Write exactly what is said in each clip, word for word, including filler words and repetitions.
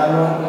Zambrano.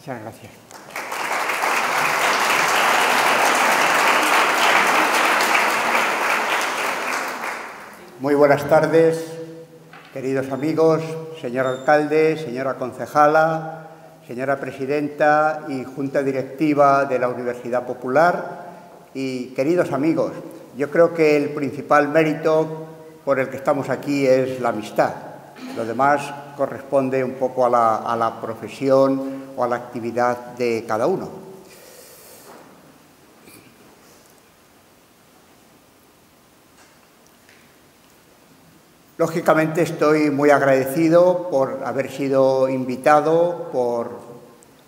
Muchas gracias. Muy buenas tardes, queridos amigos, señor alcalde, señora concejala, señora presidenta y junta directiva de la Universidad Popular y queridos amigos, yo creo que el principal mérito por el que estamos aquí es la amistad. Lo demás corresponde un poco a la, a la profesión o a la actividad de cada uno. Lógicamente estoy muy agradecido por haber sido invitado por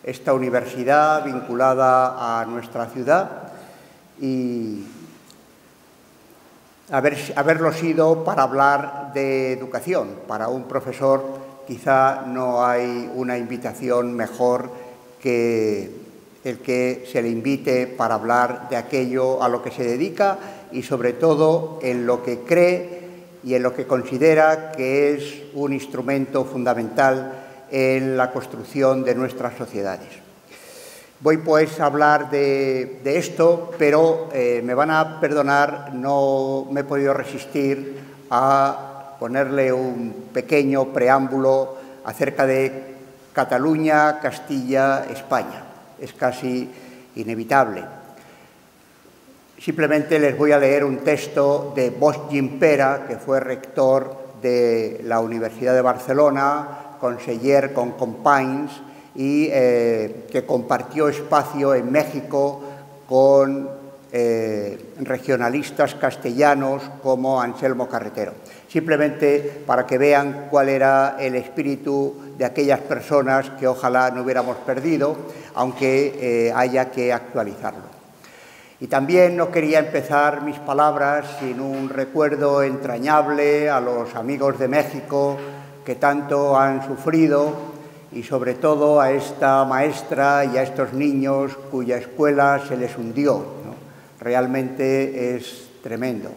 esta universidad vinculada a nuestra ciudad y haber, haberlo sido para hablar de educación, para un profesor. Quizá no hay una invitación mejor que el que se le invite para hablar de aquello a lo que se dedica y, sobre todo, en lo que cree y en lo que considera que es un instrumento fundamental en la construcción de nuestras sociedades. Voy, pues, a hablar de, de esto, pero eh, me van a perdonar, no me he podido resistir a ponerle un pequeño preámbulo acerca de Cataluña, Castilla, España. Es casi inevitable. Simplemente les voy a leer un texto de Bosch Gimpera, que fue rector de la Universidad de Barcelona, conseller con Companys y eh, que compartió espacio en México con eh, regionalistas castellanos como Anselmo Carretero. Simplemente para que vean cuál era el espíritu de aquellas personas que ojalá no hubiéramos perdido, aunque eh, haya que actualizarlo. Y también no quería empezar mis palabras sin un recuerdo entrañable a los amigos de México que tanto han sufrido y, sobre todo, a esta maestra y a estos niños cuya escuela se les hundió, ¿no? Realmente es tremendo.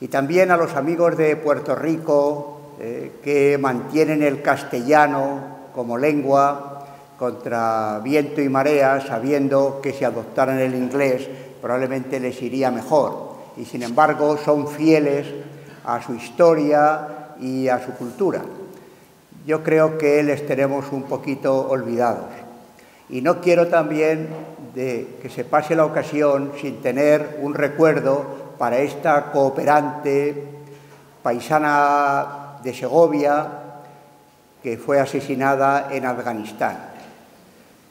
Y también a los amigos de Puerto Rico, que mantienen el castellano como lengua contra viento y marea, sabiendo que si adoptaran el inglés probablemente les iría mejor, y sin embargo son fieles a su historia y a su cultura. Yo creo que les tenemos un poquito olvidados. Y no quiero también de que se pase la ocasión sin tener un recuerdo para esta cooperante paisana de Segovia, que fue asesinada en Afganistán.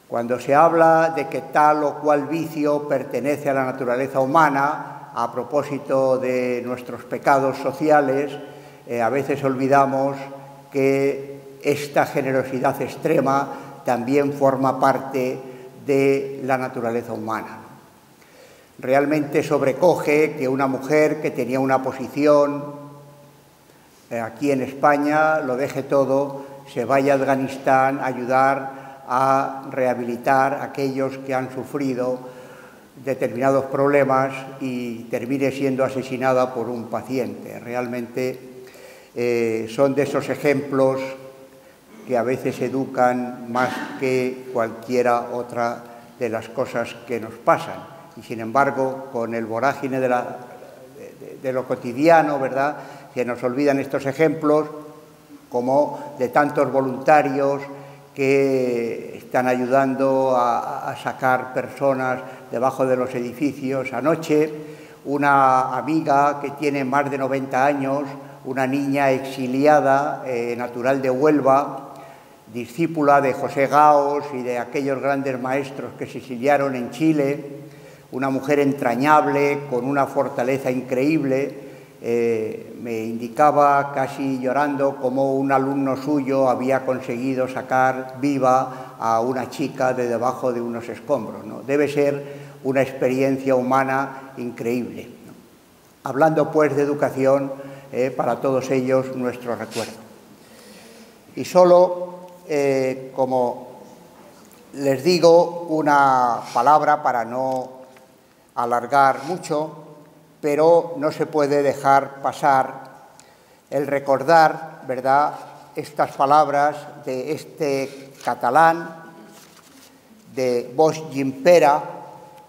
Cuando se habla de que tal o cual vicio pertenece a la naturaleza humana, a propósito de nuestros pecados sociales, eh, a veces olvidamos que esta generosidad extrema también forma parte de la naturaleza humana. Realmente sobrecoge que una mujer que tenía una posición aquí en España lo deje todo, se vaya a Afganistán a ayudar a rehabilitar a aquellos que han sufrido determinados problemas y termine siendo asesinada por un paciente. Realmente eh, son de esos ejemplos que a veces educan más que cualquiera otra de las cosas que nos pasan. Y sin embargo, con el vorágine de, la, de, de lo cotidiano, ¿verdad?, se nos olvidan estos ejemplos, como de tantos voluntarios que están ayudando a, a sacar personas debajo de los edificios. Anoche, una amiga que tiene más de noventa años, una niña exiliada, eh, natural de Huelva, discípula de José Gaos y de aquellos grandes maestros que se exiliaron en Chile, una mujer entrañable, con una fortaleza increíble. Eh, me indicaba casi llorando cómo un alumno suyo había conseguido sacar viva a una chica de debajo de unos escombros, ¿no? Debe ser una experiencia humana increíble, ¿no? Hablando, pues, de educación, eh, para todos ellos nuestro recuerdo. Y solo, eh, como les digo, una palabra para no alargar mucho, pero no se puede dejar pasar el recordar, ¿verdad?, estas palabras de este catalán, de Bosch Gimpera,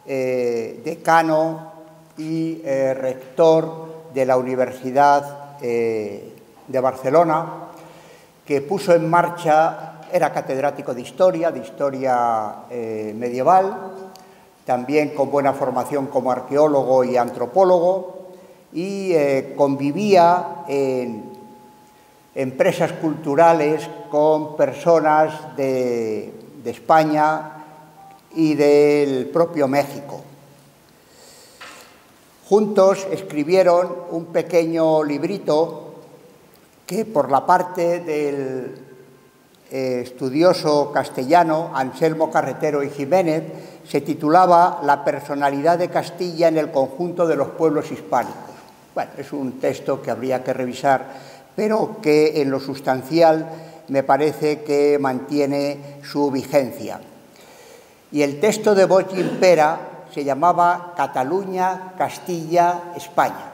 eh, decano y eh, rector de la Universidad eh, de Barcelona, que puso en marcha, era catedrático de historia, de historia eh, medieval, también con buena formación como arqueólogo y antropólogo, y eh, convivía en empresas culturales con personas de, de España y del propio México. Juntos escribieron un pequeño librito que, por la parte del eh, estudioso castellano Anselmo Carretero y Jiménez, se titulaba La personalidad de Castilla en el conjunto de los pueblos hispánicos. Bueno, es un texto que habría que revisar, pero que en lo sustancial me parece que mantiene su vigencia. y el texto de Bosch Gimpera se llamaba Cataluña, Castilla, España.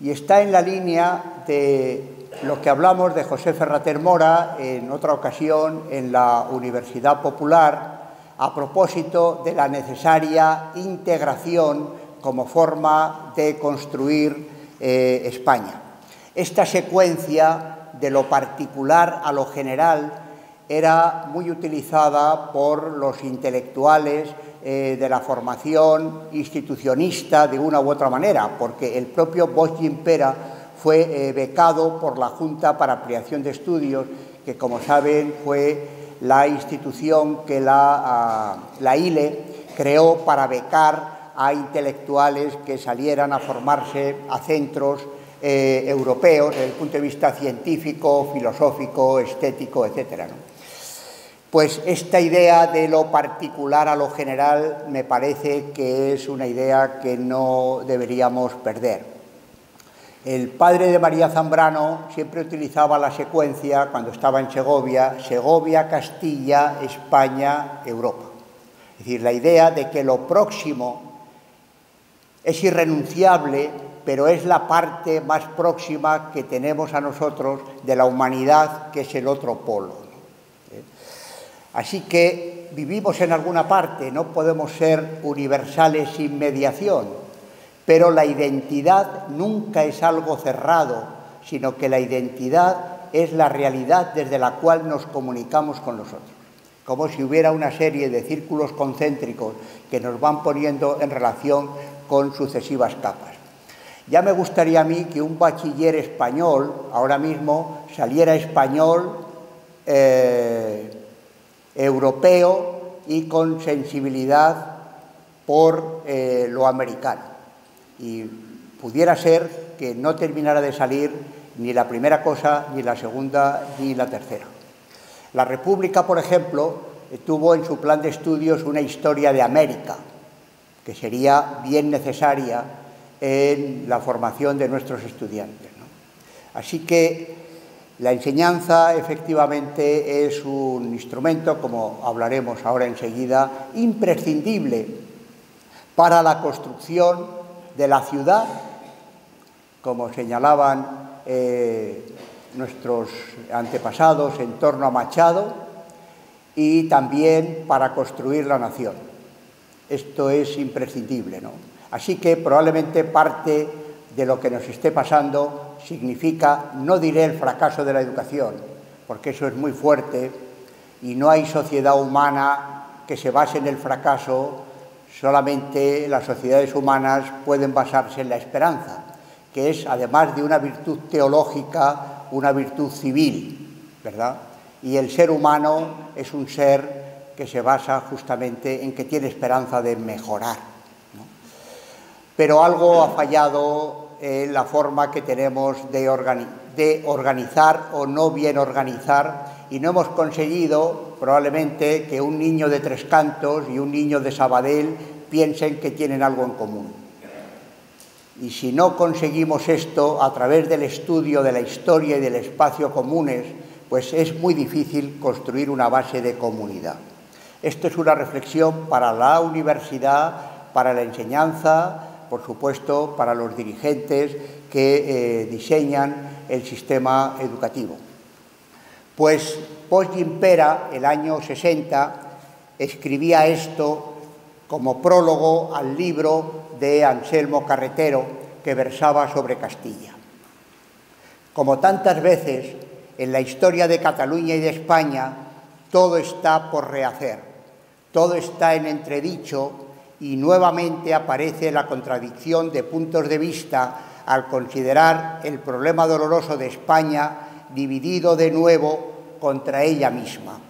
Y está en la línea de lo que hablamos de José Ferrater Mora en otra ocasión en la Universidad Popular a propósito de la necesaria integración como forma de construir eh, España. Esta secuencia de lo particular a lo general era muy utilizada por los intelectuales eh, de la formación institucionista de una u otra manera, porque el propio Bosch Gimpera fue eh, becado por la Junta para Ampliación de Estudios, que como saben fue la institución que la, uh, la I L E creó para becar a intelectuales que salieran a formarse a centros eh, europeos desde el punto de vista científico, filosófico, estético, etcétera, ¿no? Pues esta idea de lo particular a lo general me parece que es una idea que no deberíamos perder. El padre de María Zambrano siempre utilizaba la secuencia cuando estaba en Segovia, Segovia, Castilla, España, Europa. Es decir, la idea de que lo próximo es irrenunciable, pero es la parte más próxima que tenemos a nosotros de la humanidad, que es el otro polo. Así que vivimos en alguna parte, no podemos ser universales sin mediación, pero la identidad nunca es algo cerrado, sino que la identidad es la realidad desde la cual nos comunicamos con los otros, como si hubiera una serie de círculos concéntricos que nos van poniendo en relación con sucesivas capas. Ya me gustaría a mí que un bachiller español ahora mismo saliera español, eh, europeo y con sensibilidad por eh, lo americano. Y pudiera ser que no terminara de salir ni la primera cosa, ni la segunda, ni la tercera. La República, por ejemplo, tuvo en su plan de estudios una historia de América, que sería bien necesaria en la formación de nuestros estudiantes, ¿no? Así que la enseñanza, efectivamente, es un instrumento, como hablaremos ahora enseguida, imprescindible para la construcción de la ciudad, como señalaban eh, nuestros antepasados en torno a Machado, y también para construir la nación. Esto es imprescindible, ¿no? Así que probablemente parte de lo que nos esté pasando significa, no diré el fracaso de la educación, porque eso es muy fuerte y no hay sociedad humana que se base en el fracaso, solamente las sociedades humanas pueden basarse en la esperanza, que es, además de una virtud teológica, una virtud civil, ¿verdad? Y el ser humano es un ser que se basa justamente en que tiene esperanza de mejorar, ¿no? Pero algo ha fallado en la forma que tenemos de, organi de organizar o no bien organizar, y no hemos conseguido probablemente que un niño de Tres Cantos y un niño de Sabadell piensen que tienen algo en común. Y si no conseguimos esto a través del estudio de la historia y del espacio comunes, pues es muy difícil construir una base de comunidad. Esto es una reflexión para la universidad, para la enseñanza, por supuesto, para los dirigentes que eh, diseñan el sistema educativo. Pues Bosch Gimpera, el año sesenta, escribía esto como prólogo al libro de Anselmo Carretero, que versaba sobre Castilla. Como tantas veces en la historia de Cataluña y de España, todo está por rehacer, todo está en entredicho, y nuevamente aparece la contradicción de puntos de vista al considerar el problema doloroso de España dividido de nuevo contra ella misma.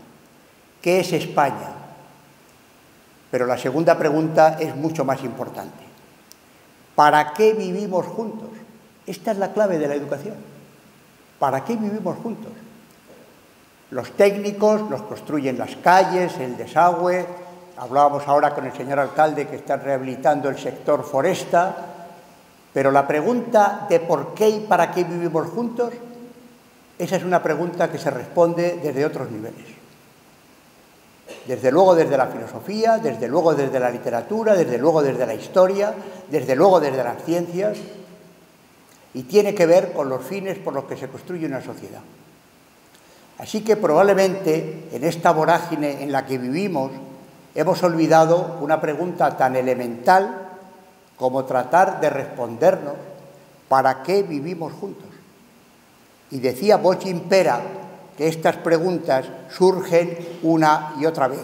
¿Qué es España? Pero la segunda pregunta es mucho más importante. ¿Para qué vivimos juntos? Esta es la clave de la educación. ¿Para qué vivimos juntos? Los técnicos nos construyen las calles, el desagüe. Hablábamos ahora con el señor alcalde que está rehabilitando el sector foresta, pero la pregunta de por qué y para qué vivimos juntos, esa es una pregunta que se responde desde otros niveles. Desde luego desde la filosofía, desde luego desde la literatura, desde luego desde la historia, desde luego desde las ciencias, y tiene que ver con los fines por los que se construye una sociedad. Así que probablemente en esta vorágine en la que vivimos hemos olvidado una pregunta tan elemental como tratar de respondernos ¿para qué vivimos juntos? Y decía Bosch Gimpera que estas preguntas surgen una y otra vez.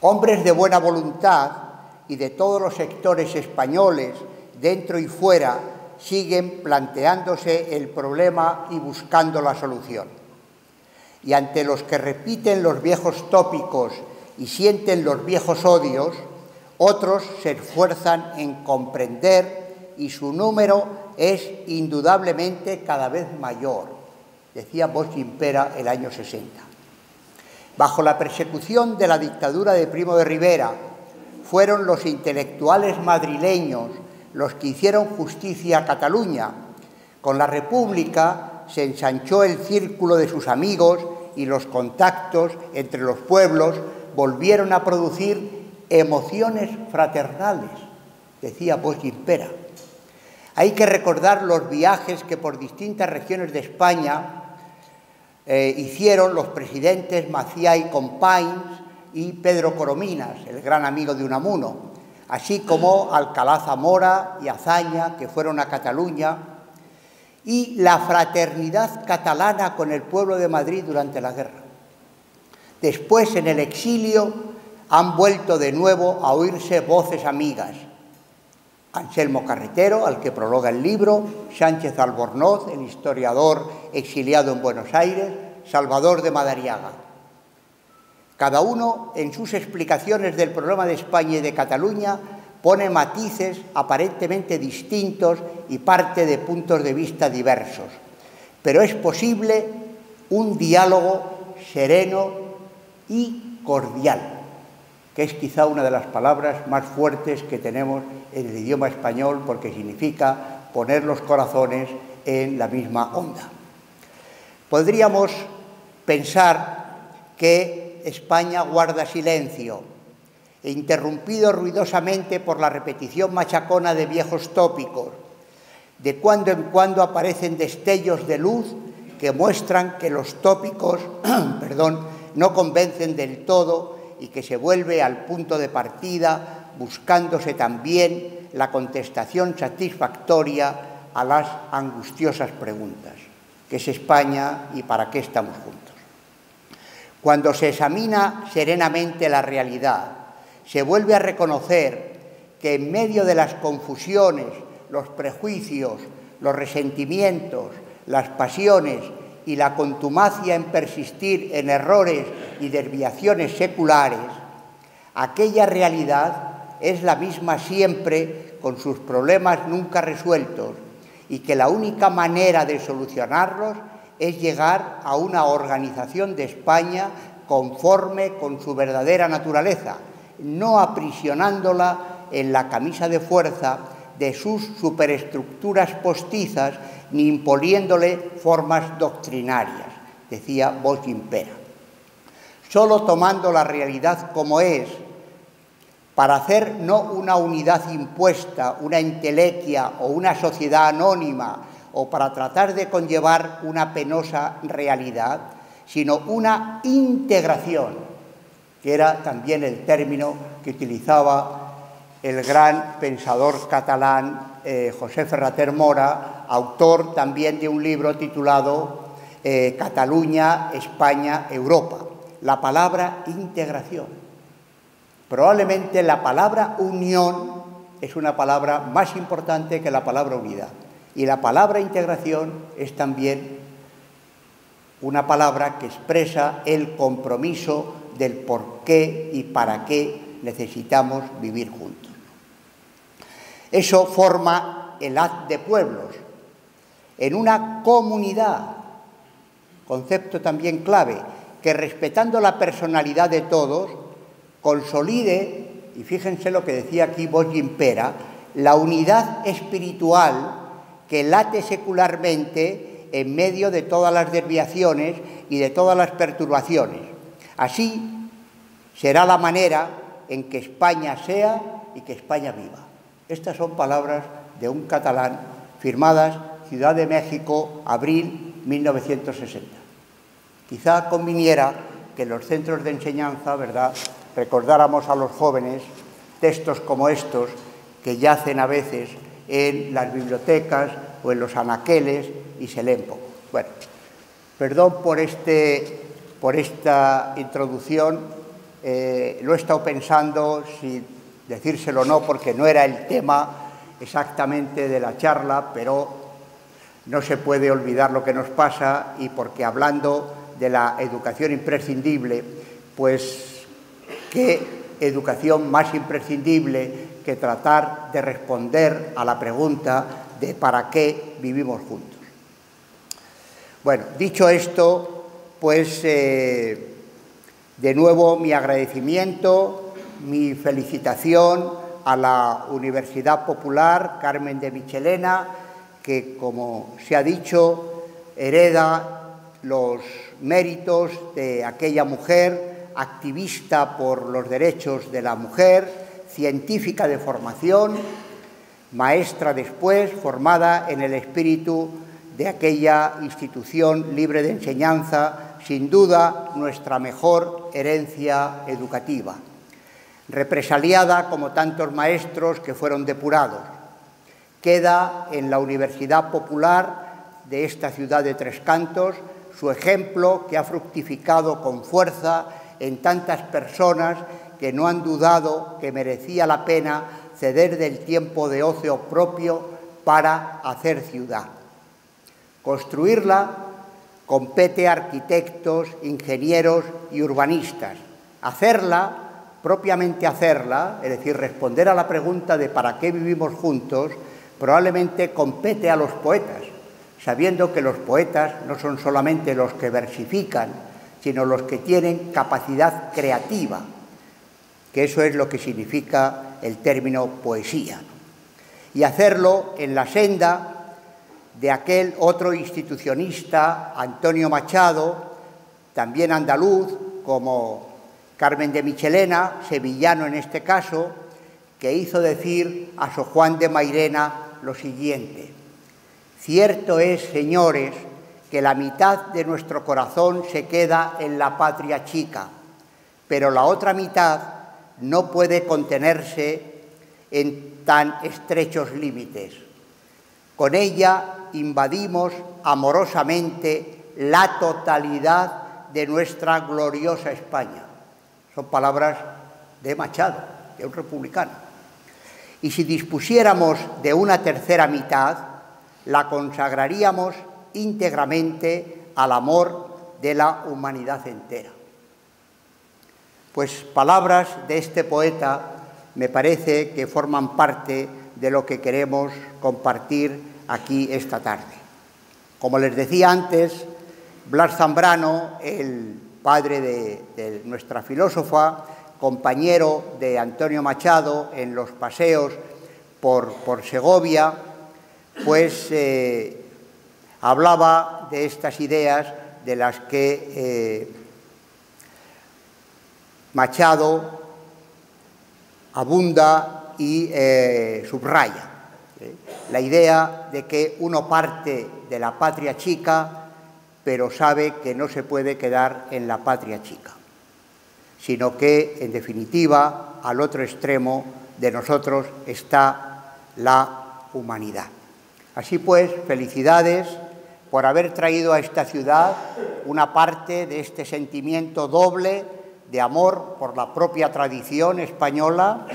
Hombres de buena voluntad y de todos los sectores españoles, dentro y fuera, siguen planteándose el problema y buscando la solución. Y ante los que repiten los viejos tópicos y sienten los viejos odios, otros se esfuerzan en comprender y su número es indudablemente cada vez mayor. Decía Bosch Gimpera el año sesenta. Bajo la persecución de la dictadura de Primo de Rivera, fueron los intelectuales madrileños los que hicieron justicia a Cataluña. Con la República se ensanchó el círculo de sus amigos y los contactos entre los pueblos volvieron a producir emociones fraternales, decía Bosch Gimpera. Hay que recordar los viajes que por distintas regiones de España eh, hicieron los presidentes Maciá y Companys y Pedro Corominas, el gran amigo de Unamuno, así como Alcalá Zamora y Azaña, que fueron a Cataluña, y la fraternidad catalana con el pueblo de Madrid durante la guerra. Después, en el exilio, han vuelto de nuevo a oírse voces amigas. Anselmo Carretero, al que prologa el libro, Sánchez Albornoz, el historiador exiliado en Buenos Aires, Salvador de Madariaga. Cada uno, en sus explicaciones del problema de España y de Cataluña, pone matices aparentemente distintos y parte de puntos de vista diversos. Pero es posible un diálogo sereno y cordial, que es quizá una de las palabras más fuertes que tenemos en el idioma español, porque significa poner los corazones en la misma onda. Podríamos pensar que España guarda silencio, interrumpido ruidosamente por la repetición machacona de viejos tópicos. De cuando en cuando aparecen destellos de luz que muestran que los tópicos perdón, no convencen del todo y que se vuelve al punto de partida buscándose también la contestación satisfactoria a las angustiosas preguntas. ¿Qué es España y para qué estamos juntos? Cuando se examina serenamente la realidad, se vuelve a reconocer que en medio de las confusiones, los prejuicios, los resentimientos, las pasiones y la contumacia en persistir en errores y desviaciones seculares, aquella realidad es la misma siempre con sus problemas nunca resueltos y que la única manera de solucionarlos es llegar a una organización de España conforme con su verdadera naturaleza, no aprisionándola en la camisa de fuerza de sus superestructuras postizas ni imponiéndole formas doctrinarias, decía Bosch Gimpera. Solo tomando la realidad como es, para hacer no una unidad impuesta, una entelequia o una sociedad anónima, o para tratar de conllevar una penosa realidad, sino una integración, que era también el término que utilizaba el gran pensador catalán eh, José Ferrater Mora, autor también de un libro titulado eh, Cataluña, España, Europa, la palabra integración. Probablemente la palabra unión es una palabra más importante que la palabra unidad. Y la palabra integración es también una palabra que expresa el compromiso del por qué y para qué necesitamos vivir juntos. Eso forma el haz de pueblos, en una comunidad, concepto también clave, que respetando la personalidad de todos, consolide, y fíjense lo que decía aquí Bosch Gimpera, la unidad espiritual que late secularmente en medio de todas las desviaciones y de todas las perturbaciones. Así, será la manera en que España sea y que España viva. Estas son palabras de un catalán, firmadas Ciudad de México, abril mil novecientos sesenta. Quizá conviniera que en los centros de enseñanza, ¿verdad?, recordáramos a los jóvenes textos como estos que yacen a veces en las bibliotecas o en los anaqueles y se leen poco. Bueno, perdón por, este, por esta introducción, eh, lo he estado pensando si decírselo o no, porque no era el tema exactamente de la charla, pero no se puede olvidar lo que nos pasa, y porque hablando de la educación imprescindible, pues qué educación más imprescindible que tratar de responder a la pregunta de ¿para qué vivimos juntos? Bueno, dicho esto, pues eh, de nuevo mi agradecimiento, mi felicitación a la Universidad Popular Carmen de Michelena, que, como se ha dicho, hereda los méritos de aquella mujer, activista por los derechos de la mujer, científica de formación, maestra después, formada en el espíritu de aquella institución libre de enseñanza, sin duda nuestra mejor herencia educativa, represaliada como tantos maestros que fueron depurados. Queda en la Universidad Popular de esta ciudad de Tres Cantos su ejemplo, que ha fructificado con fuerza en tantas personas que no han dudado que merecía la pena ceder del tiempo de ocio propio para hacer ciudad. Construirla compete a arquitectos, ingenieros y urbanistas. Hacerla, propiamente hacerla, es decir, responder a la pregunta de ¿para qué vivimos juntos?, probablemente compete a los poetas, sabiendo que los poetas no son solamente los que versifican, sino los que tienen capacidad creativa, que eso es lo que significa el término poesía. Y hacerlo en la senda de aquel otro institucionista, Antonio Machado, también andaluz, como Carmen de Michelena, sevillano en este caso, que hizo decir a Sor Juan de Mairena lo siguiente: «Cierto es, señores, que la mitad de nuestro corazón se queda en la patria chica, pero la otra mitad no puede contenerse en tan estrechos límites. Con ella invadimos amorosamente la totalidad de nuestra gloriosa España». Son palabras de Machado, de un republicano. «Y si dispusiéramos de una tercera mitad, la consagraríamos íntegramente al amor de la humanidad entera». Pues palabras de este poeta me parece que forman parte de lo que queremos compartir aquí esta tarde. Como les decía antes, Blas Zambrano, el padre de, de nuestra filósofa, compañero de Antonio Machado en los paseos por, por Segovia, pues eh, hablaba de estas ideas de las que eh, Machado abunda y eh, subraya. La idea de que uno parte de la patria chica, pero sabe que no se puede quedar en la patria chica, sino que, en definitiva, al otro extremo de nosotros está la humanidad. Así pues, felicidades por haber traído a esta ciudad una parte de este sentimiento doble de amor por la propia tradición española,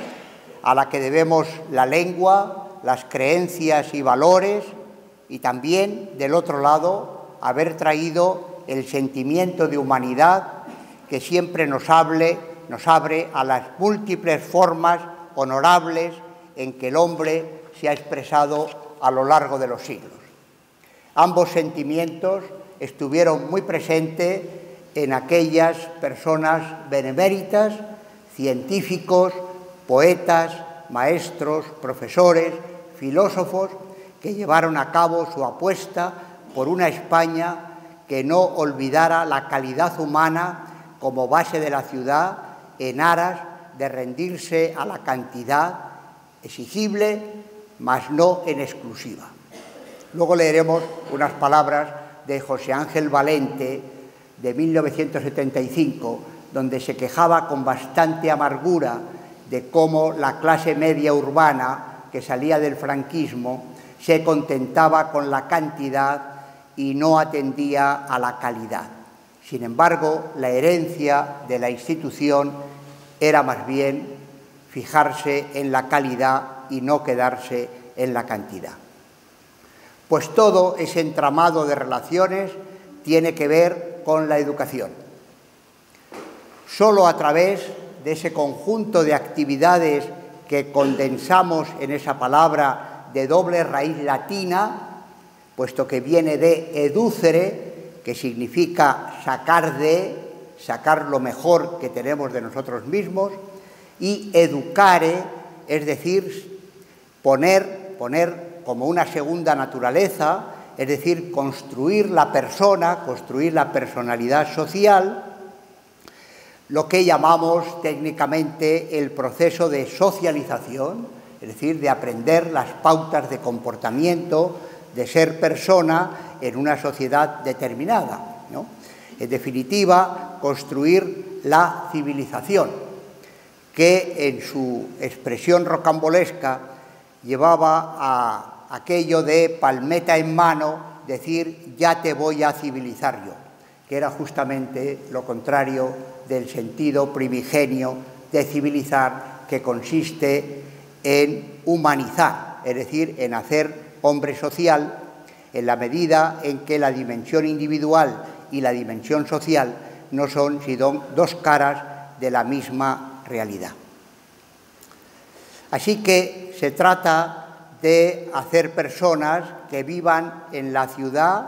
a la que debemos la lengua, las creencias y valores, y también, del otro lado, haber traído el sentimiento de humanidad que siempre nos, hable, nos abre a las múltiples formas honorables en que el hombre se ha expresado a lo largo de los siglos. Ambos sentimientos estuvieron muy presentes en aquellas personas beneméritas, científicos, poetas, maestros, profesores, filósofos que llevaron a cabo su apuesta por una España que no olvidara la calidad humana como base de la ciudad en aras de rendirse a la cantidad exigible, mas no en exclusiva. Luego leeremos unas palabras de José Ángel Valente, de mil novecientos setenta y cinco, donde se quejaba con bastante amargura de cómo la clase media urbana, que salía del franquismo, se contentaba con la cantidad y no atendía a la calidad. Sin embargo, la herencia de la institución era más bien fijarse en la calidad y no quedarse en la cantidad. Pues todo ese entramado de relaciones tiene que ver con la educación. Solo a través de ese conjunto de actividades que condensamos en esa palabra de doble raíz latina, puesto que viene de educere, que significa sacar de, sacar lo mejor que tenemos de nosotros mismos, y educare, es decir, poner, poner como una segunda naturaleza, es decir, construir la persona, construir la personalidad social, lo que llamamos técnicamente el proceso de socialización, es decir, de aprender las pautas de comportamiento, de ser persona en una sociedad determinada, ¿no? En definitiva, construir la civilización, que en su expresión rocambolesca llevaba a aquello de palmeta en mano, decir, ya te voy a civilizar yo, que era justamente lo contrario del sentido primigenio de civilizar, que consiste en humanizar, es decir, en hacer hombre social, en la medida en que la dimensión individual y la dimensión social no son sino dos caras de la misma realidad. Así que se trata de hacer personas que vivan en la ciudad,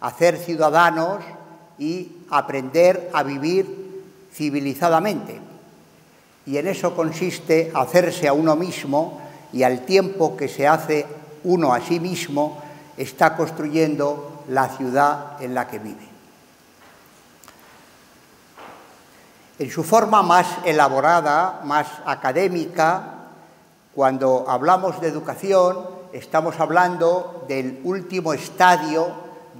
hacer ciudadanos y aprender a vivir civilizadamente, y en eso consiste hacerse a uno mismo, y al tiempo que se hace uno a sí mismo está construyendo la ciudad en la que vive. En su forma más elaborada, más académica, cuando hablamos de educación estamos hablando del último estadio,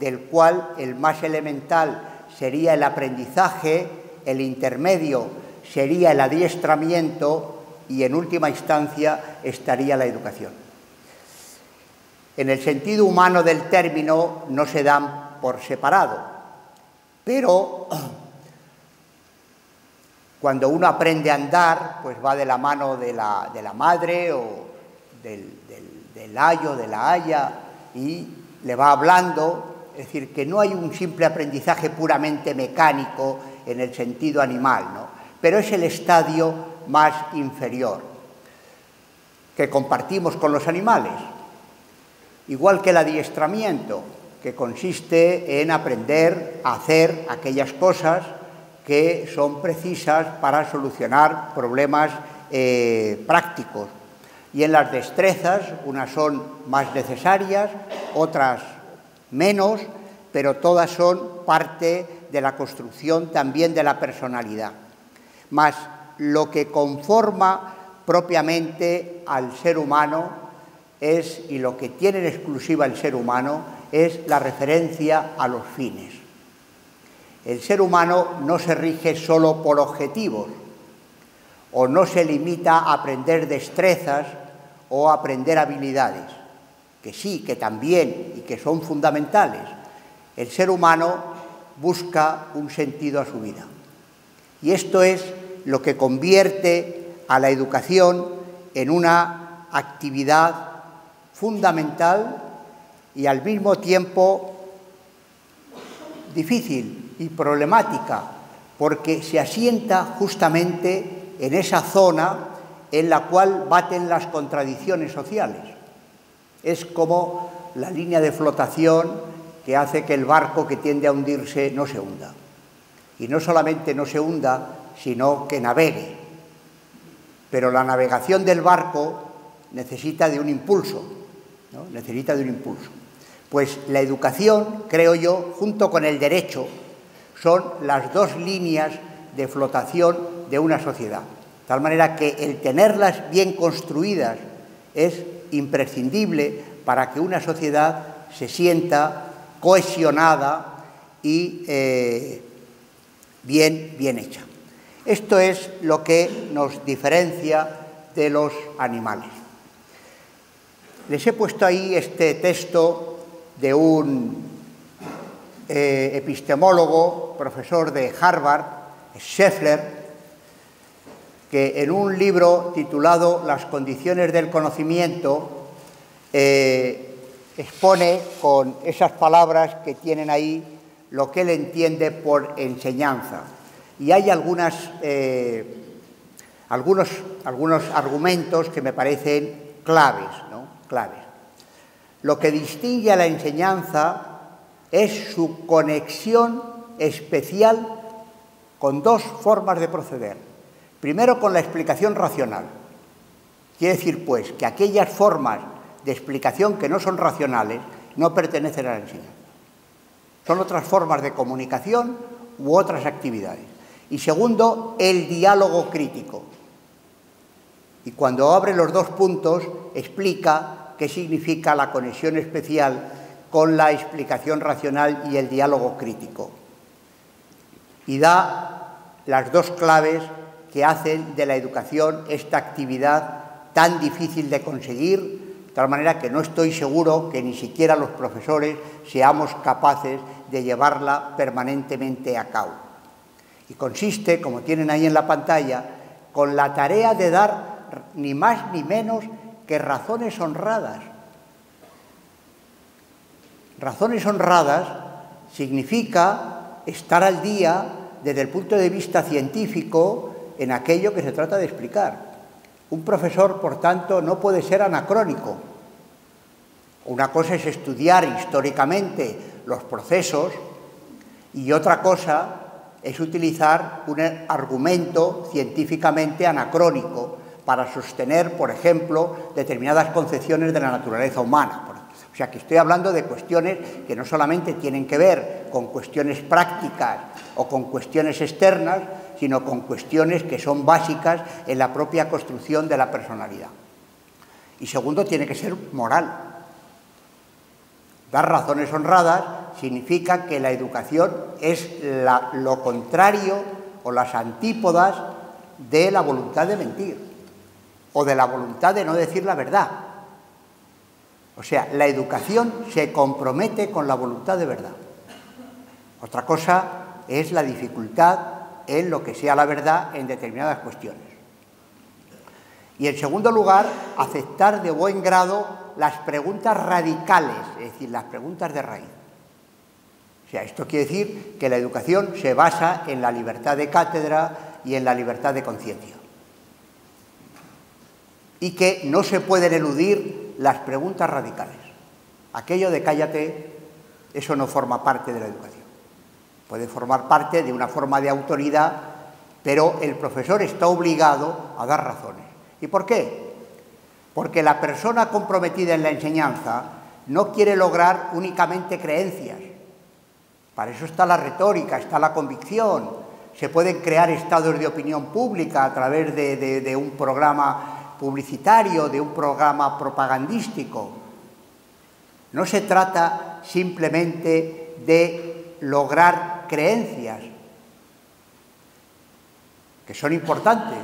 del cual el más elemental sería el aprendizaje, el intermedio sería el adiestramiento y, en última instancia, estaría la educación. En el sentido humano del término no se dan por separado, pero cuando uno aprende a andar, pues va de la mano de la, de la madre o del, del, del ayo, de la aya, y le va hablando, es decir, que no hay un simple aprendizaje puramente mecánico en el sentido animal, ¿no? Pero es el estadio más inferior que compartimos con los animales, igual que el adiestramiento, que consiste en aprender a hacer aquellas cosas que son precisas para solucionar problemas eh, prácticos. Y en las destrezas, unas son más necesarias, otras menos, pero todas son parte de la construcción también de la personalidad. Mas lo que conforma propiamente al ser humano es, y lo que tiene en exclusiva el ser humano, es la referencia a los fines. El ser humano no se rige solo por objetivos, o no se limita a aprender destrezas o a aprender habilidades, que sí, que también, y que son fundamentales. El ser humano busca un sentido a su vida. Y esto es lo que convierte a la educación en una actividad fundamental y al mismo tiempo difícil y problemática, porque se asienta justamente en esa zona en la cual baten las contradicciones sociales. Es como la línea de flotación que hace que el barco que tiende a hundirse no se hunda. Y no solamente no se hunda, sino que navegue. Pero la navegación del barco necesita de un impulso, ¿no? Necesita de un impulso. Pues la educación, creo yo, junto con el derecho, son las dos líneas de flotación construcción de una sociedad. De tal manera que el tenerlas bien construidas es imprescindible para que una sociedad se sienta cohesionada y eh, bien, bien hecha. Esto es lo que nos diferencia de los animales. Les he puesto ahí este texto de un eh, epistemólogo, profesor de Harvard, Scheffler, que en un libro titulado Las condiciones del conocimiento eh, expone con esas palabras que tienen ahí lo que él entiende por enseñanza. Y hay algunas, eh, algunos, algunos argumentos que me parecen claves, ¿no? claves. Lo que distingue a la enseñanza es su conexión especial con dos formas de proceder. Primero, con la explicación racional. Quiere decir, pues, que aquellas formas de explicación que no son racionales no pertenecen a la enseñanza. Son otras formas de comunicación u otras actividades. Y segundo, el diálogo crítico. Y cuando abre los dos puntos, explica qué significa la conexión especial con la explicación racional y el diálogo crítico. Y da las dos claves que hacen de la educación esta actividad tan difícil de conseguir, de tal manera que no estoy seguro que ni siquiera los profesores seamos capaces de llevarla permanentemente a cabo. Y consiste, como tienen ahí en la pantalla, con la tarea de dar ni más ni menos que razones honradas. Razones honradas significa estar al día desde el punto de vista científico en aquello que se trata de explicar. Un profesor, por tanto, no puede ser anacrónico. Una cosa es estudiar históricamente los procesos y otra cosa es utilizar un argumento científicamente anacrónico para sostener, por ejemplo, determinadas concepciones de la naturaleza humana. O sea, que estoy hablando de cuestiones que no solamente tienen que ver con cuestiones prácticas o con cuestiones externas, sino con cuestiones que son básicas en la propia construcción de la personalidad. Y segundo, tiene que ser moral. Dar razones honradas significa que la educación es la, lo contrario o las antípodas de la voluntad de mentir o de la voluntad de no decir la verdad. O sea, la educación se compromete con la voluntad de verdad. Otra cosa es la dificultad en lo que sea la verdad en determinadas cuestiones. Y en segundo lugar, aceptar de buen grado las preguntas radicales, es decir, las preguntas de raíz. O sea, esto quiere decir que la educación se basa en la libertad de cátedra y en la libertad de conciencia. Y que no se pueden eludir las preguntas radicales. Aquello de cállate, eso no forma parte de la educación. Puede formar parte de una forma de autoridad, pero el profesor está obligado a dar razones. ¿Y por qué? Porque la persona comprometida en la enseñanza no quiere lograr únicamente creencias. Para eso está la retórica, está la convicción. Se pueden crear estados de opinión pública a través de, de, de un programa publicitario, de un programa propagandístico. No se trata simplemente de lograr creencias, que son importantes,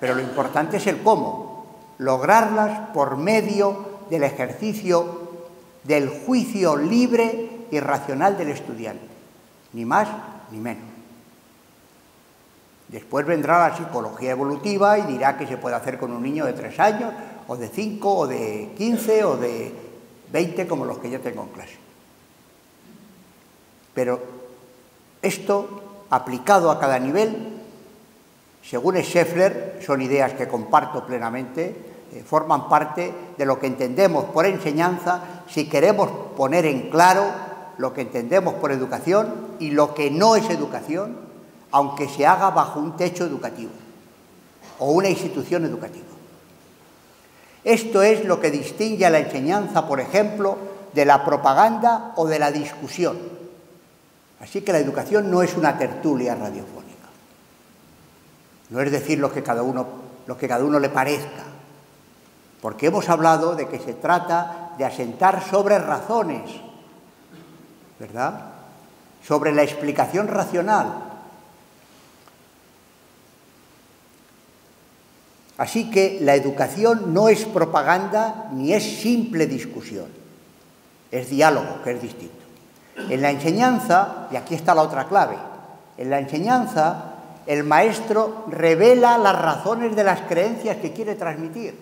pero lo importante es el cómo. Lograrlas por medio del ejercicio del juicio libre y racional del estudiante, ni más ni menos. Después vendrá la psicología evolutiva y dirá qué se puede hacer con un niño de tres años, o de cinco, o de quince, o de veinte, como los que yo tengo en clase. Pero esto, aplicado a cada nivel, según Scheffler, son ideas que comparto plenamente, eh, forman parte de lo que entendemos por enseñanza si queremos poner en claro lo que entendemos por educación y lo que no es educación, aunque se haga bajo un techo educativo o una institución educativa. Esto es lo que distingue a la enseñanza, por ejemplo, de la propaganda o de la discusión. Así que la educación no es una tertulia radiofónica. No es decir lo que cada uno, lo que cada uno le parezca, porque hemos hablado de que se trata de asentar sobre razones, ¿verdad? Sobre la explicación racional. Así que la educación no es propaganda ni es simple discusión, es diálogo, que es distinto. En la enseñanza, y aquí está la otra clave, en la enseñanza el maestro revela las razones de las creencias que quiere transmitir.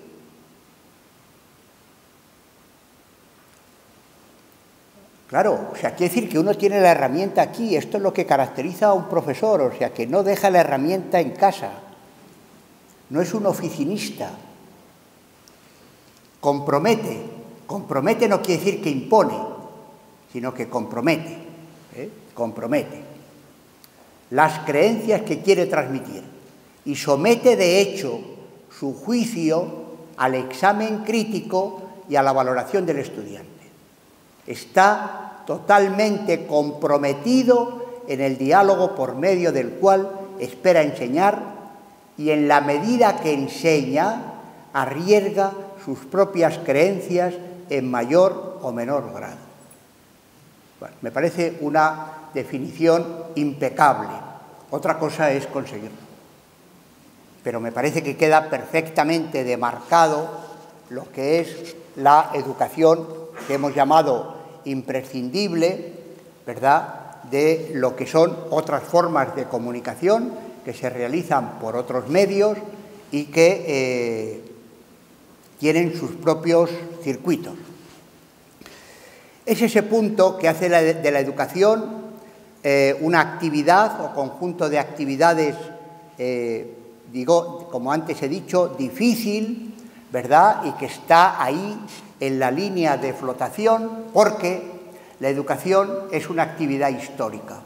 Claro, o sea, quiere decir que uno tiene la herramienta aquí, esto es lo que caracteriza a un profesor, o sea, que no deja la herramienta en casa. No es un oficinista. Compromete. Compromete no quiere decir que impone, sino que compromete. ¿Eh? Compromete las creencias que quiere transmitir y somete de hecho su juicio al examen crítico y a la valoración del estudiante. Está totalmente comprometido en el diálogo por medio del cual espera enseñar, y en la medida que enseña, arriesga sus propias creencias en mayor o menor grado. Bueno, me parece una definición impecable. Otra cosa es conseguirlo. Pero me parece que queda perfectamente demarcado lo que es la educación que hemos llamado imprescindible, ¿verdad?, de lo que son otras formas de comunicación que se realizan por otros medios y que eh, tienen sus propios circuitos. Es ese punto que hace la, de la educación eh, una actividad o conjunto de actividades, eh, digo, como antes he dicho, difícil, ¿verdad?, y que está ahí en la línea de flotación, porque la educación es una actividad histórica.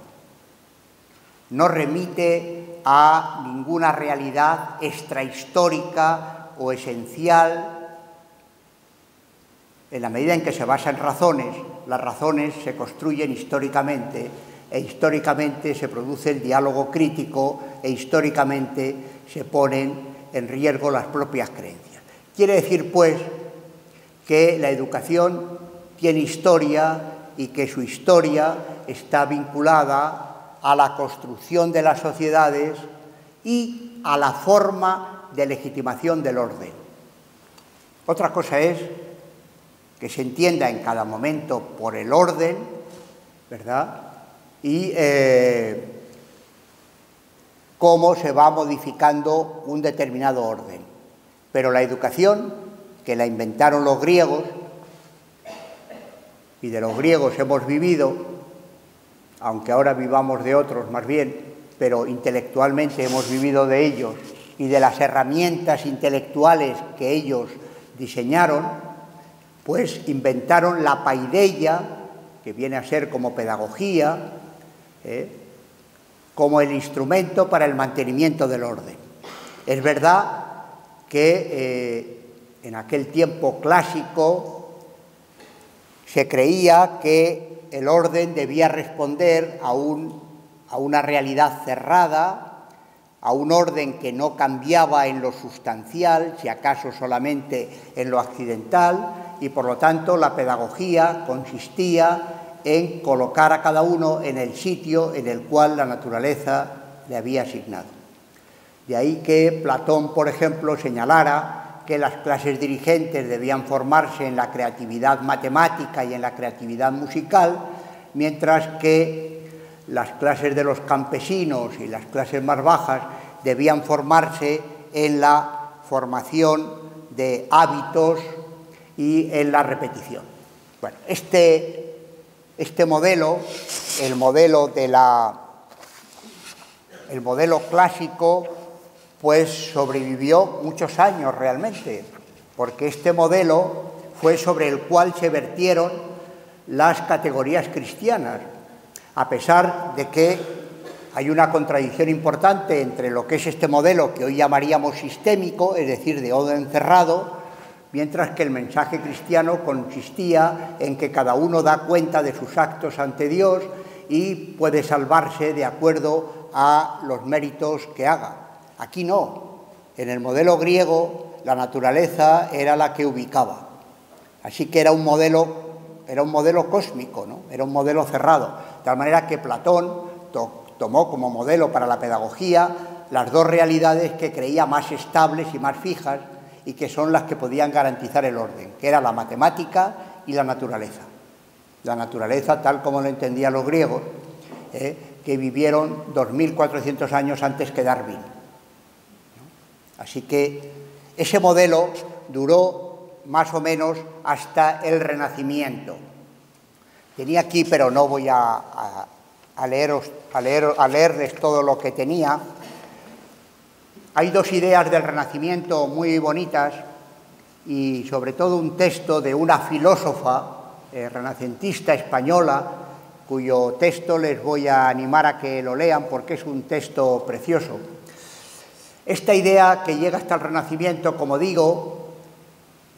No remite a ninguna realidad extrahistórica o esencial. En la medida en que se basa en razones, las razones se construyen históricamente, e históricamente se produce el diálogo crítico, e históricamente se ponen en riesgo las propias creencias. Quiere decir, pues, que la educación tiene historia y que su historia está vinculada a la construcción de las sociedades y a la forma de legitimación del orden. Otra cosa es que se entienda en cada momento por el orden, ¿verdad?, y eh, cómo se va modificando un determinado orden. Pero la educación, que la inventaron los griegos, y de los griegos hemos vivido, aunque ahora vivamos de otros más bien, pero intelectualmente hemos vivido de ellos y de las herramientas intelectuales que ellos diseñaron, pues inventaron la paideia, que viene a ser como pedagogía, ¿eh?, como el instrumento para el mantenimiento del orden. Es verdad que eh, en aquel tiempo clásico se creía que el orden debía responder a, un, a una realidad cerrada, a un orden que no cambiaba en lo sustancial, si acaso solamente en lo accidental, y por lo tanto la pedagogía consistía en colocar a cada uno en el sitio en el cual la naturaleza le había asignado. De ahí que Platón, por ejemplo, señalara que las clases dirigentes debían formarse en la creatividad matemática y en la creatividad musical, mientras que las clases de los campesinos y las clases más bajas debían formarse en la formación de hábitos y en la repetición. Bueno, este, este modelo, el modelo de la, el modelo clásico, pues sobrevivió muchos años realmente, porque este modelo fue sobre el cual se vertieron las categorías cristianas, a pesar de que hay una contradicción importante entre lo que es este modelo que hoy llamaríamos sistémico, es decir, de orden cerrado, mientras que el mensaje cristiano consistía en que cada uno da cuenta de sus actos ante Dios y puede salvarse de acuerdo a los méritos que haga. Aquí no. En el modelo griego la naturaleza era la que ubicaba. Así que era un modelo, era un modelo cósmico, ¿no? Era un modelo cerrado. De tal manera que Platón to- tomó como modelo para la pedagogía las dos realidades que creía más estables y más fijas y que son las que podían garantizar el orden, que era la matemática y la naturaleza. La naturaleza, tal como lo entendían los griegos, eh, que vivieron dos mil cuatrocientos años antes que Darwin. Así que ese modelo duró más o menos hasta el Renacimiento. Tenía aquí, pero no voy a, a, a, leeros, a, leer, a leerles todo lo que tenía. Hay dos ideas del Renacimiento muy bonitas y sobre todo un texto de una filósofa Eh, renacentista española, cuyo texto les voy a animar a que lo lean porque es un texto precioso. Esta idea que llega hasta el Renacimiento, como digo,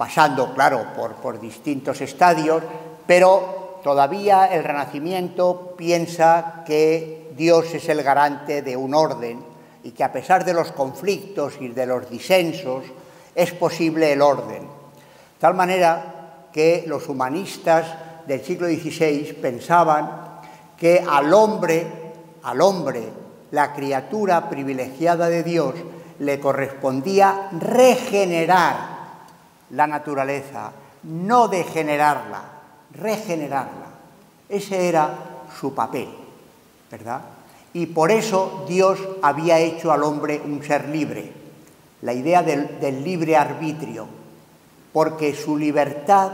pasando, claro, por, por distintos estadios, pero todavía el Renacimiento piensa que Dios es el garante de un orden y que a pesar de los conflictos y de los disensos es posible el orden. De tal manera que los humanistas del siglo dieciséis pensaban que al hombre, al hombre, la criatura privilegiada de Dios, le correspondía regenerar la naturaleza, no degenerarla, regenerarla. Ese era su papel, ¿verdad? Y por eso Dios había hecho al hombre un ser libre, la idea del, del libre arbitrio, porque su libertad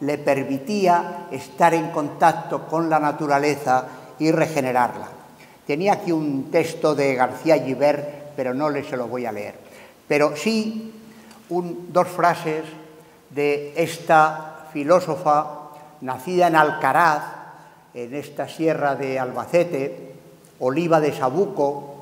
le permitía estar en contacto con la naturaleza y regenerarla. Tenía aquí un texto de García Gibert, pero no les se lo voy a leer. Pero sí un, dos frases de esta filósofa nacida en Alcaraz, en esta sierra de Albacete, Oliva de Sabuco,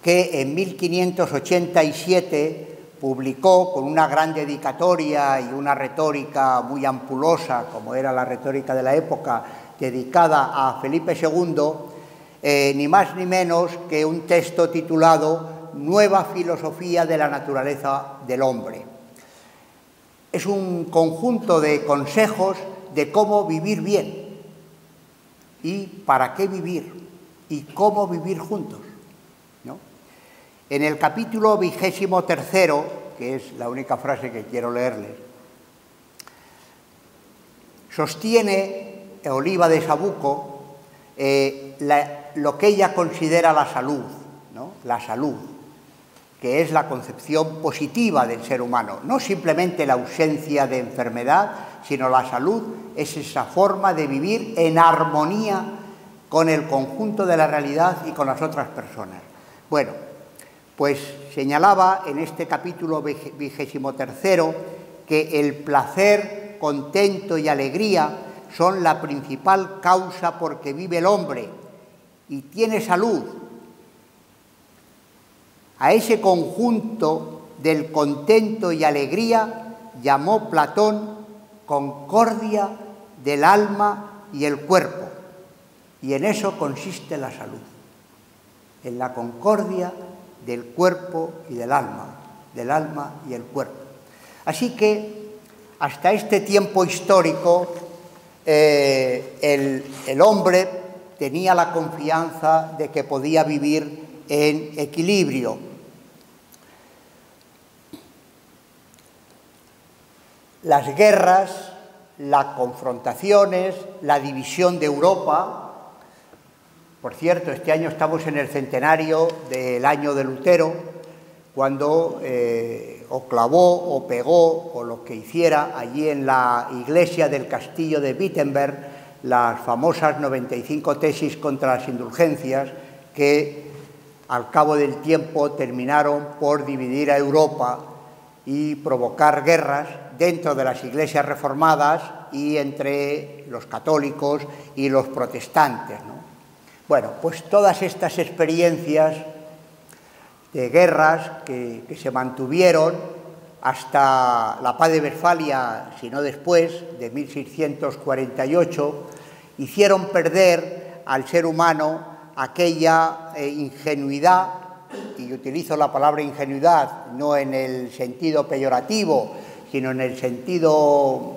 que en mil quinientos ochenta y siete... publicó con una gran dedicatoria y una retórica muy ampulosa, como era la retórica de la época, dedicada a Felipe segundo, eh, ni más ni menos que un texto titulado Nueva filosofía de la naturaleza del hombre. Es un conjunto de consejos de cómo vivir bien y para qué vivir y cómo vivir juntos. En el capítulo vigésimo tercero, que es la única frase que quiero leerles, sostiene Oliva de Sabuco eh, la, lo que ella considera la salud, ¿no? La salud, que es la concepción positiva del ser humano, no simplemente la ausencia de enfermedad, sino la salud es esa forma de vivir en armonía con el conjunto de la realidad y con las otras personas. Bueno, pues señalaba en este capítulo vigésimo tercero que el placer, contento y alegría son la principal causa por que vive el hombre y tiene salud. A ese conjunto del contento y alegría llamó Platón concordia del alma y el cuerpo, y en eso consiste la salud, en la concordia del cuerpo y del alma, del alma y el cuerpo. Así que, hasta este tiempo histórico, eh, el, el hombre tenía la confianza de que podía vivir en equilibrio. Las guerras, las confrontaciones, la división de Europa. Por cierto, este año estamos en el centenario del año de Lutero, cuando eh, o clavó o pegó o lo que hiciera allí en la iglesia del castillo de Wittenberg las famosas noventa y cinco tesis contra las indulgencias que al cabo del tiempo terminaron por dividir a Europa y provocar guerras dentro de las iglesias reformadas y entre los católicos y los protestantes, ¿no? Bueno, pues todas estas experiencias de guerras que, que se mantuvieron hasta la paz de Westfalia, si no después, de mil seiscientos cuarenta y ocho, hicieron perder al ser humano aquella eh, ingenuidad y utilizo la palabra ingenuidad no en el sentido peyorativo, sino en el sentido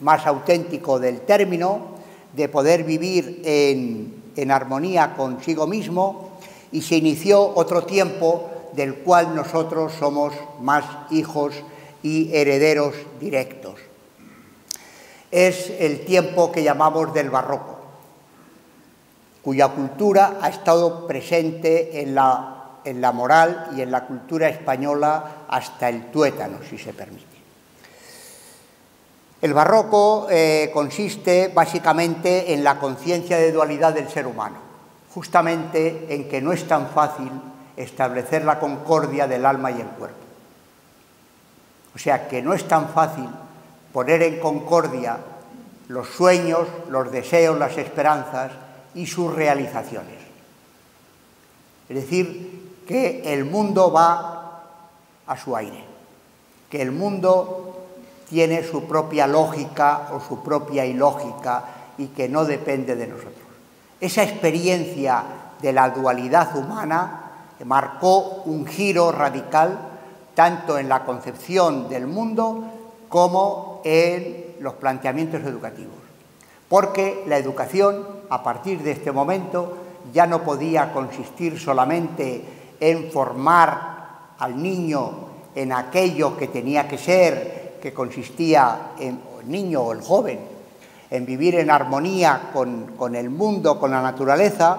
más auténtico del término, de poder vivir en, en armonía consigo mismo, y se inició otro tiempo del cual nosotros somos más hijos y herederos directos. Es el tiempo que llamamos del barroco, cuya cultura ha estado presente en la, en la moral y en la cultura española hasta el tuétano, si se permite. El barroco eh, consiste básicamente en la conciencia de dualidad del ser humano, justamente en que no es tan fácil establecer la concordia del alma y el cuerpo. O sea, que no es tan fácil poner en concordia los sueños, los deseos, las esperanzas y sus realizaciones. Es decir, que el mundo va a su aire, que el mundo tiene su propia lógica o su propia ilógica y que no depende de nosotros. Esa experiencia de la dualidad humana marcó un giro radical tanto en la concepción del mundo como en los planteamientos educativos, porque la educación a partir de este momento ya no podía consistir solamente en formar al niño en aquello que tenía que ser, que consistía en el niño o el joven, en vivir en armonía con, con el mundo, con la naturaleza,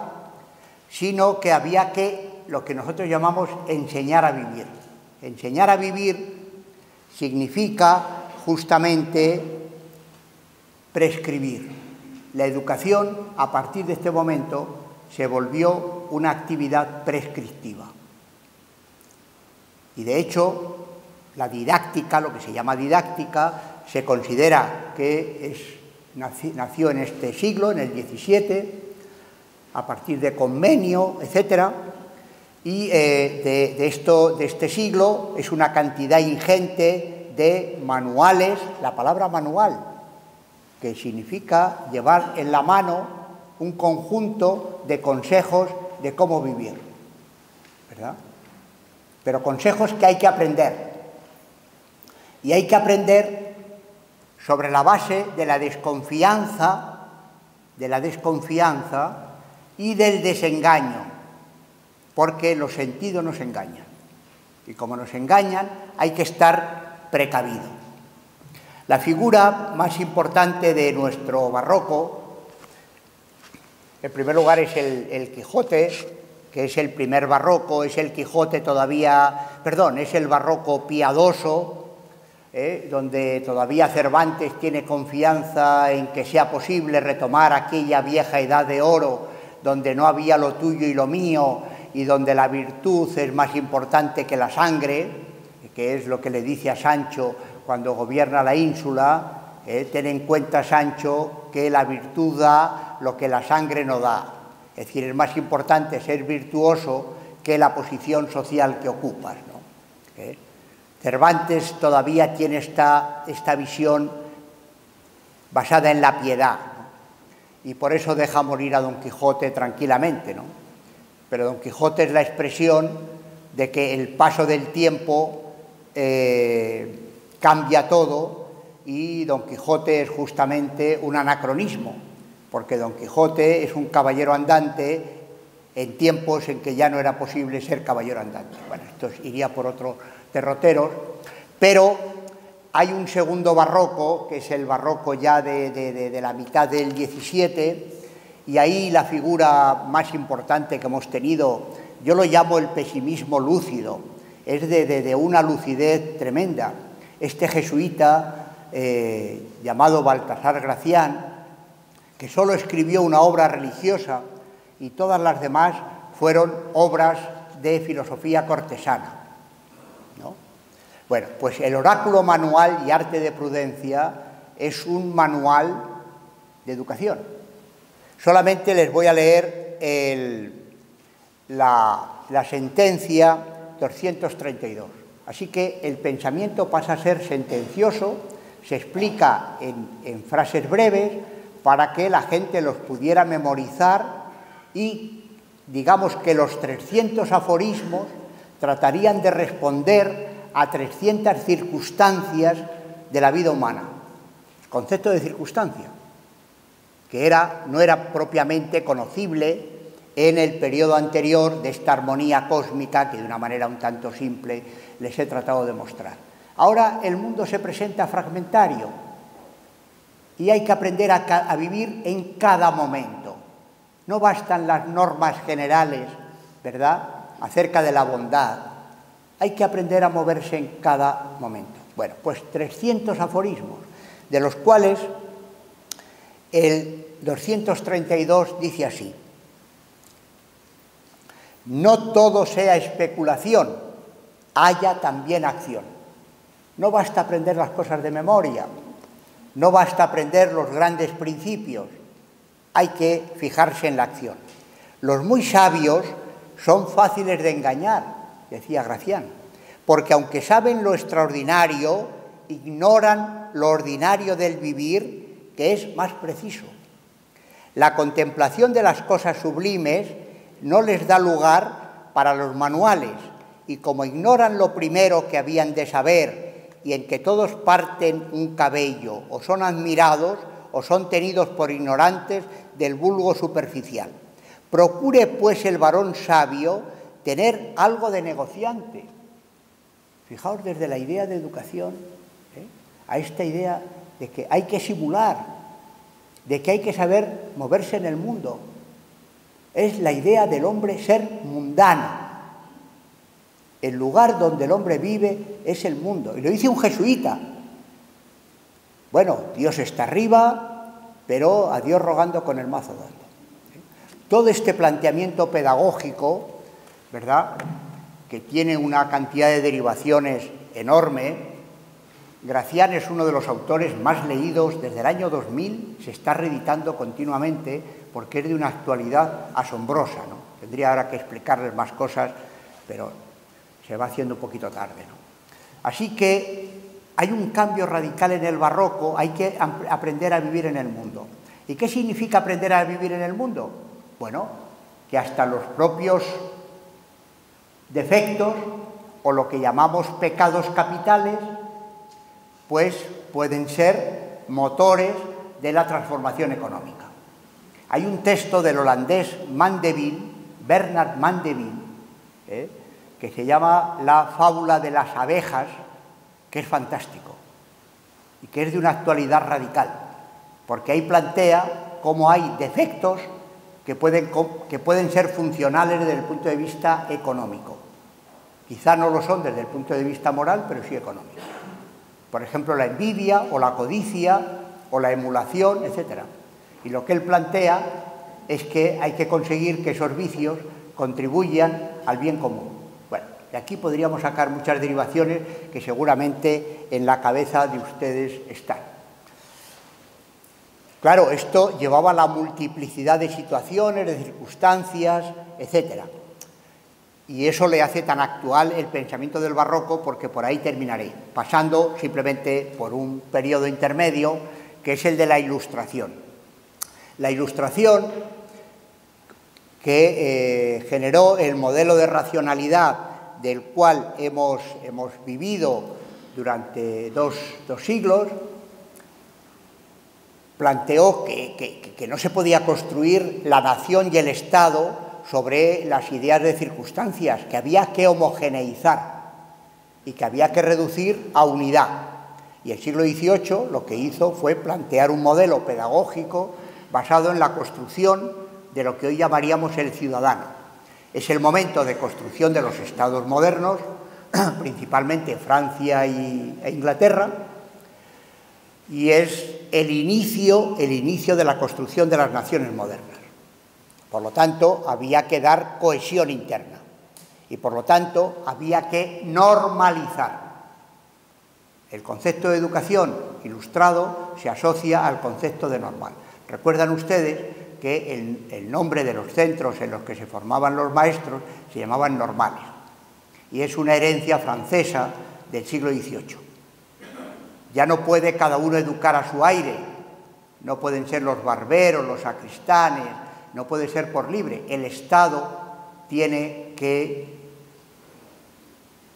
sino que había que, lo que nosotros llamamos, enseñar a vivir. Enseñar a vivir significa justamente prescribir. La educación, a partir de este momento, se volvió una actividad prescriptiva. Y, de hecho, la didáctica, lo que se llama didáctica, se considera que es, nació en este siglo, en el diecisiete, a partir de Comenio, etcétera, y eh, de, de, esto, de este siglo es una cantidad ingente de manuales. La palabra manual, que significa llevar en la mano un conjunto de consejos de cómo vivir, ¿verdad? Pero consejos que hay que aprender. Y hay que aprender sobre la base de la desconfianza, de la desconfianza y del desengaño, porque los sentidos nos engañan. Y como nos engañan, hay que estar precavido. La figura más importante de nuestro barroco, en primer lugar, es el, el Quijote, que es el primer barroco, es el Quijote todavía, perdón, es el barroco piadoso, Eh, donde todavía Cervantes tiene confianza en que sea posible retomar aquella vieja edad de oro donde no había lo tuyo y lo mío y donde la virtud es más importante que la sangre, que es lo que le dice a Sancho cuando gobierna la ínsula. Eh, ten en cuenta, Sancho, que la virtud da lo que la sangre no da. Es decir, es más importante ser virtuoso que la posición social que ocupas, ¿no? Eh, Cervantes todavía tiene esta, esta visión basada en la piedad, ¿no? Y por eso deja morir a don Quijote tranquilamente, ¿no? Pero don Quijote es la expresión de que el paso del tiempo eh, cambia todo, y don Quijote es justamente un anacronismo, porque don Quijote es un caballero andante en tiempos en que ya no era posible ser caballero andante. Bueno, esto iría por otro derroteros, pero hay un segundo barroco, que es el barroco ya de, de, de, de la mitad del diecisiete, y ahí la figura más importante que hemos tenido, yo lo llamo el pesimismo lúcido, es de, de, de una lucidez tremenda. Este jesuita eh, llamado Baltasar Gracián, que solo escribió una obra religiosa y todas las demás fueron obras de filosofía cortesana. Bueno, pues el oráculo manual y arte de prudencia es un manual de educación. Solamente les voy a leer el, la, la sentencia doscientos treinta y dos. Así que el pensamiento pasa a ser sentencioso, se explica en, en frases breves para que la gente los pudiera memorizar, y digamos que los trescientos aforismos tratarían de responder a trescientas circunstancias de la vida humana. El concepto de circunstancia, que era, no era propiamente conocible en el periodo anterior de esta armonía cósmica que de una manera un tanto simple les he tratado de mostrar. Ahora el mundo se presenta fragmentario y hay que aprender a, a vivir en cada momento. No bastan las normas generales, ¿verdad?, acerca de la bondad. Hay que aprender a moverse en cada momento. Bueno, pues trescientos aforismos, de los cuales el doscientos treinta y dos dice así: no todo sea especulación, haya también acción. No basta aprender las cosas de memoria, no basta aprender los grandes principios, hay que fijarse en la acción. Los muy sabios son fáciles de engañar, decía Gracián, porque aunque saben lo extraordinario, ignoran lo ordinario del vivir, que es más preciso. La contemplación de las cosas sublimes no les da lugar para los manuales, y como ignoran lo primero que habían de saber y en que todos parten un cabello, o son admirados o son tenidos por ignorantes del vulgo superficial. Procure, pues, el varón sabio tener algo de negociante. Fijaos desde la idea de educación, ¿eh?, a esta idea de que hay que simular, de que hay que saber moverse en el mundo. Es la idea del hombre ser mundano. El lugar donde el hombre vive es el mundo. Y lo dice un jesuita. Bueno, Dios está arriba, pero a Dios rogando con el mazo dando. Todo este planteamiento pedagógico, ¿verdad?, que tiene una cantidad de derivaciones enorme. Gracián es uno de los autores más leídos desde el año dos mil, se está reeditando continuamente, porque es de una actualidad asombrosa, ¿no? Tendría ahora que explicarles más cosas, pero se va haciendo un poquito tarde, ¿no? Así que hay un cambio radical en el barroco, hay que aprender a vivir en el mundo. ¿Y qué significa aprender a vivir en el mundo? Bueno, que hasta los propios defectos, o lo que llamamos pecados capitales, pues pueden ser motores de la transformación económica. Hay un texto del holandés Mandeville, Bernard Mandeville, ¿eh?, que se llama La fábula de las abejas, que es fantástico y que es de una actualidad radical, porque ahí plantea cómo hay defectos que pueden, que pueden ser funcionales desde el punto de vista económico. Quizá no lo son desde el punto de vista moral, pero sí económico. Por ejemplo, la envidia o la codicia o la emulación, etcétera. Y lo que él plantea es que hay que conseguir que esos vicios contribuyan al bien común. Bueno, de aquí podríamos sacar muchas derivaciones que seguramente en la cabeza de ustedes están. Claro, esto llevaba a la multiplicidad de situaciones, de circunstancias, etcétera. Y eso le hace tan actual el pensamiento del barroco, porque por ahí terminaré, pasando simplemente por un periodo intermedio, que es el de la Ilustración. La Ilustración, que eh, generó el modelo de racionalidad del cual hemos, hemos vivido durante dos, dos siglos, planteó que, que, que no se podía construir la nación y el Estado sobre las ideas de circunstancias, que había que homogeneizar y que había que reducir a unidad. Y el siglo dieciocho lo que hizo fue plantear un modelo pedagógico basado en la construcción de lo que hoy llamaríamos el ciudadano. Es el momento de construcción de los estados modernos, principalmente Francia e Inglaterra, y es el inicio, el inicio de la construcción de las naciones modernas. Por lo tanto, había que dar cohesión interna y, por lo tanto, había que normalizar. El concepto de educación ilustrado se asocia al concepto de normal. Recuerdan ustedes que el, el nombre de los centros en los que se formaban los maestros se llamaban normales, y es una herencia francesa del siglo dieciocho. Ya no puede cada uno educar a su aire, no pueden ser los barberos, los sacristanes, no puede ser por libre. El Estado tiene que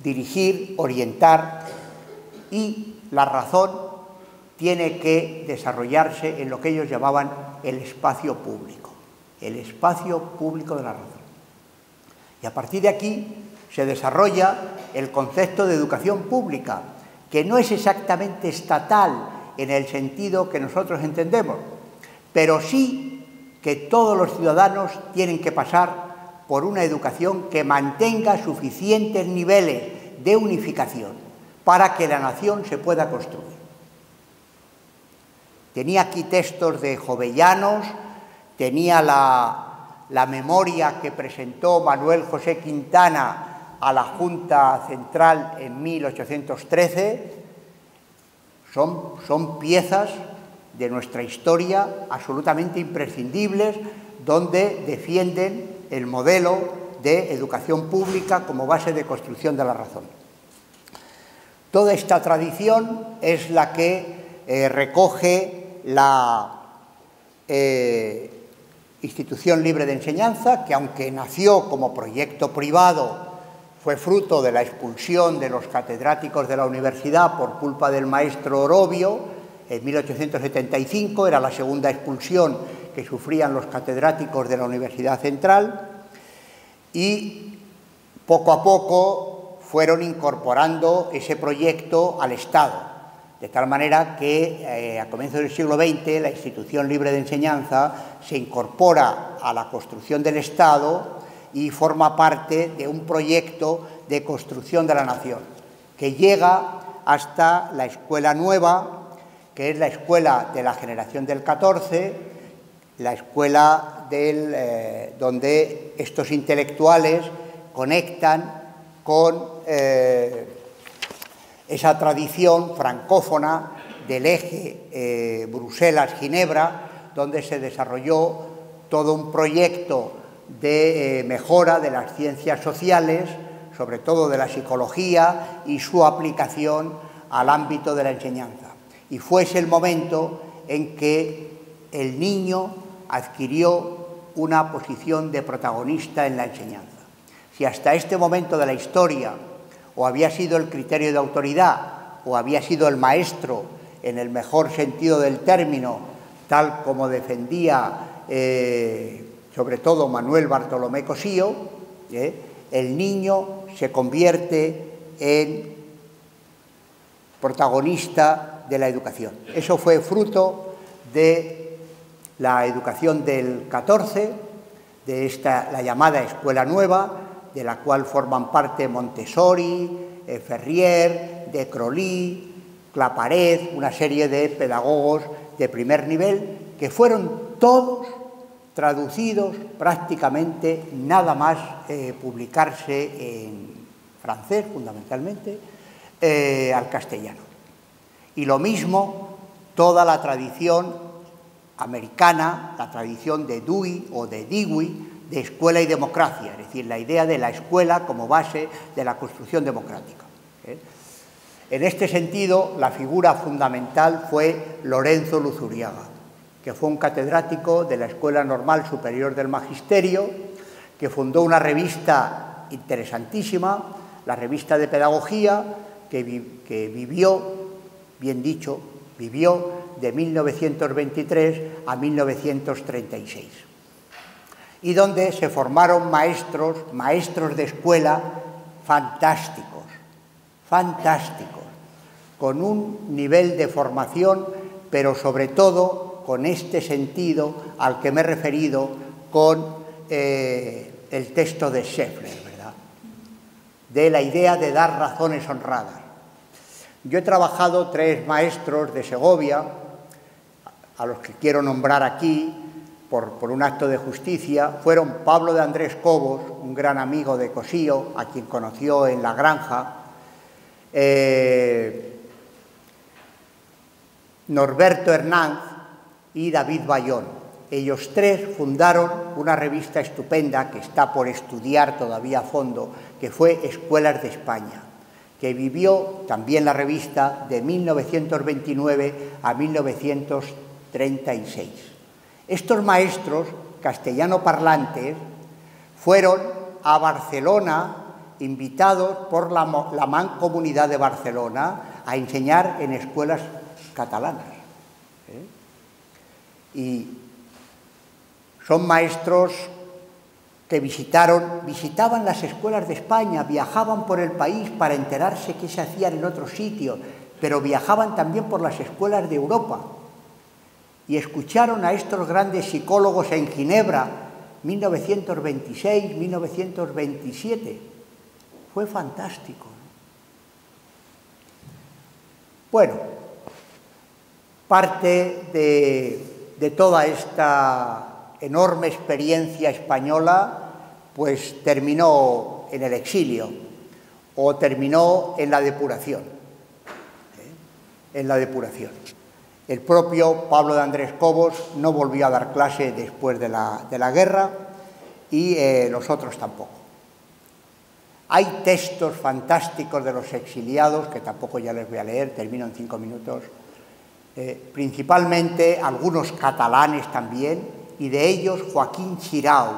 dirigir, orientar, y la razón tiene que desarrollarse en lo que ellos llamaban el espacio público, el espacio público de la razón. Y a partir de aquí se desarrolla el concepto de educación pública, que no es exactamente estatal en el sentido que nosotros entendemos, pero sí que todos los ciudadanos tienen que pasar por una educación que mantenga suficientes niveles de unificación para que la nación se pueda construir. Tenía aquí textos de Jovellanos, tenía la, la memoria que presentó Manuel José Quintana a la Junta Central en mil ochocientos trece. Son, son piezas de nuestra historia absolutamente imprescindibles, donde defienden el modelo de educación pública como base de construcción de la razón. Toda esta tradición es la que eh, recoge la eh, Institución Libre de Enseñanza, que aunque nació como proyecto privado, fue fruto de la expulsión de los catedráticos de la universidad por culpa del maestro Orobio en mil ochocientos setenta y cinco, era la segunda expulsión que sufrían los catedráticos de la Universidad Central, y poco a poco fueron incorporando ese proyecto al Estado, de tal manera que eh, a comienzos del siglo veinte la Institución Libre de Enseñanza se incorpora a la construcción del Estado y forma parte de un proyecto de construcción de la nación, que llega hasta la Escuela Nueva, que es la escuela de la generación del catorce, la escuela del, eh, donde estos intelectuales conectan con eh, esa tradición francófona del eje eh, Bruselas-Ginebra, donde se desarrolló todo un proyecto de eh, mejora de las ciencias sociales, sobre todo de la psicología, y su aplicación al ámbito de la enseñanza. Y fue ese el momento en que el niño adquirió una posición de protagonista en la enseñanza. Si hasta este momento de la historia o había sido el criterio de autoridad o había sido el maestro en el mejor sentido del término, tal como defendía eh, sobre todo Manuel Bartolomé Cosío, eh, el niño se convierte en protagonista de la educación. Eso fue fruto de la educación del catorce, de esta, la llamada Escuela Nueva, de la cual forman parte Montessori, eh, Ferrier, Decroly, Claparede, una serie de pedagogos de primer nivel, que fueron todos traducidos prácticamente nada más eh, publicarse en francés, fundamentalmente, eh, al castellano. Y lo mismo toda la tradición americana, la tradición de Dewey o de Dewey, de escuela y democracia, es decir, la idea de la escuela como base de la construcción democrática. ¿Eh? En este sentido, la figura fundamental fue Lorenzo Luzuriaga, que fue un catedrático de la Escuela Normal Superior del Magisterio, que fundó una revista interesantísima, la Revista de Pedagogía, que, vi que vivió, bien dicho, vivió de mil novecientos veintitrés a mil novecientos treinta y seis, y donde se formaron maestros, maestros de escuela fantásticos, fantásticos, con un nivel de formación, pero sobre todo con este sentido al que me he referido con eh, el texto de Scheffler, ¿verdad?, de la idea de dar razones honradas. Yo he trabajado tres maestros de Segovia, a los que quiero nombrar aquí por, por un acto de justicia. Fueron Pablo de Andrés Cobos, un gran amigo de Cosío, a quien conoció en la granja, eh, Norberto Hernández y David Bayón. Ellos tres fundaron una revista estupenda que está por estudiar todavía a fondo, que fue Escuelas de España, que vivió también la revista de mil novecientos veintinueve a mil novecientos treinta y seis. Estos maestros castellano parlantes fueron a Barcelona invitados por la, la Mancomunidad de Barcelona a enseñar en escuelas catalanas. ¿Eh? Y son maestros que visitaron, visitaban las escuelas de España, viajaban por el país para enterarse qué se hacían en otros sitios, pero viajaban también por las escuelas de Europa y escucharon a estos grandes psicólogos en Ginebra, mil novecientos veintiséis, mil novecientos veintisiete. Fue fantástico, ¿no? Bueno, parte de, de toda esta enorme experiencia española, pues terminó en el exilio o terminó en la depuración. ¿eh? En la depuración. El propio Pablo de Andrés Cobos no volvió a dar clase después de la, de la guerra y eh, los otros tampoco. Hay textos fantásticos de los exiliados, que tampoco ya les voy a leer, termino en cinco minutos, eh, principalmente algunos catalanes también, y de ellos Joaquín Xirau,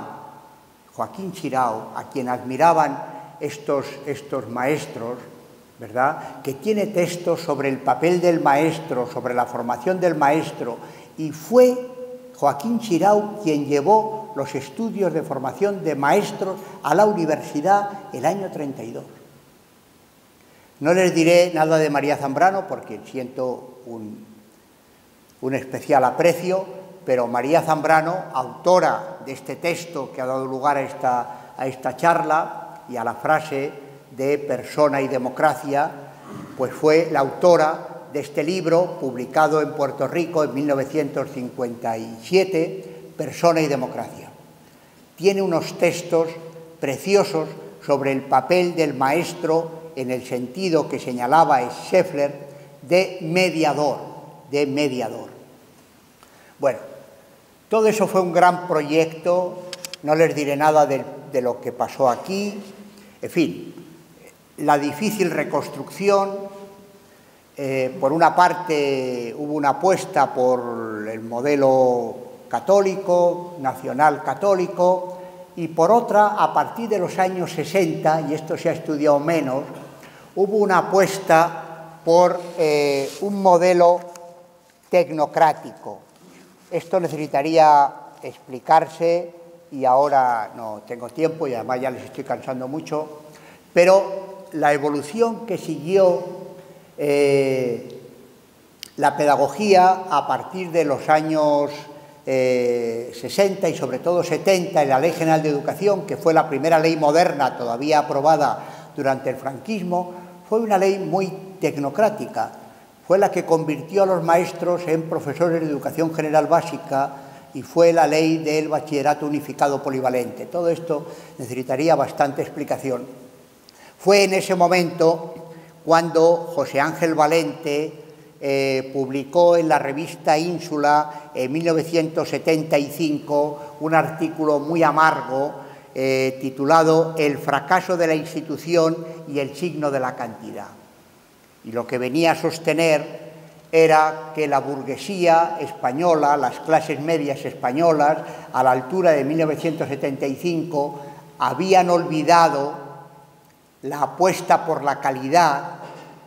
Joaquín Xirau, a quien admiraban estos, estos maestros, ¿verdad?, que tiene textos sobre el papel del maestro, sobre la formación del maestro, y fue Joaquín Xirau quien llevó los estudios de formación de maestros a la universidad el año treinta y dos. No les diré nada de María Zambrano, porque siento un, un especial aprecio, pero María Zambrano, autora de este texto que ha dado lugar a esta, a esta charla y a la frase de persona y democracia, pues fue la autora de este libro publicado en Puerto Rico en mil novecientos cincuenta y siete, Persona y democracia. Tiene unos textos preciosos sobre el papel del maestro en el sentido que señalaba Scheffler de mediador, de mediador. Bueno, todo eso fue un gran proyecto, no les diré nada de, de lo que pasó aquí, en fin, la difícil reconstrucción, eh, por una parte hubo una apuesta por el modelo católico, nacional católico, y por otra, a partir de los años sesenta, y esto se ha estudiado menos, hubo una apuesta por eh, un modelo tecnocrático. Esto necesitaría explicarse y ahora no tengo tiempo y además ya les estoy cansando mucho, pero la evolución que siguió eh, la pedagogía a partir de los años eh, sesenta y sobre todo setenta en la Ley General de Educación, que fue la primera ley moderna todavía aprobada durante el franquismo, fue una ley muy tecnocrática. Fue la que convirtió a los maestros en profesores de educación general básica y fue la ley del bachillerato unificado polivalente. Todo esto necesitaría bastante explicación. Fue en ese momento cuando José Ángel Valente eh, publicó en la revista Ínsula en mil novecientos setenta y cinco un artículo muy amargo eh, titulado El fracaso de la institución y el signo de la cantidad. Y lo que venía a sostener era que la burguesía española, las clases medias españolas, a la altura de mil novecientos setenta y cinco, habían olvidado la apuesta por la calidad,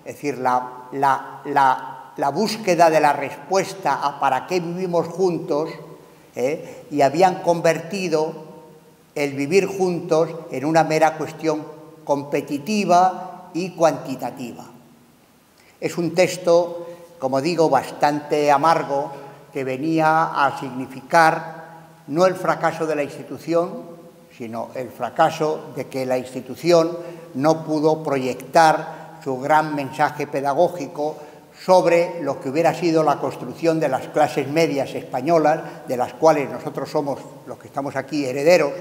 es decir, la, la, la, la búsqueda de la respuesta a para qué vivimos juntos, ¿eh? Y habían convertido el vivir juntos en una mera cuestión competitiva y cuantitativa. Es un texto, como digo, bastante amargo, que venía a significar no el fracaso de la institución, sino el fracaso de que la institución no pudo proyectar su gran mensaje pedagógico sobre lo que hubiera sido la construcción de las clases medias españolas, de las cuales nosotros somos, los que estamos aquí, herederos,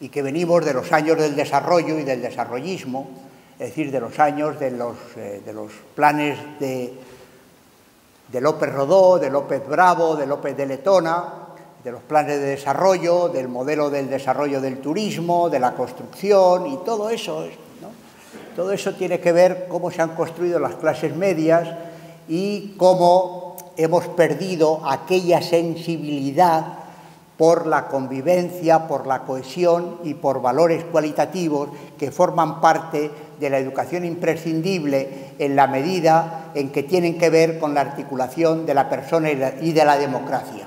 y que venimos de los años del desarrollo y del desarrollismo, es decir, de los años de los, eh, de los planes de, de López Rodó, de López Bravo, de López de Letona, de los planes de desarrollo, del modelo del desarrollo del turismo, de la construcción y todo eso, ¿no? Todo eso tiene que ver cómo se han construido las clases medias y cómo hemos perdido aquella sensibilidad por la convivencia, por la cohesión y por valores cualitativos que forman parte de la educación imprescindible en la medida en que tienen que ver con la articulación de la persona y de la democracia.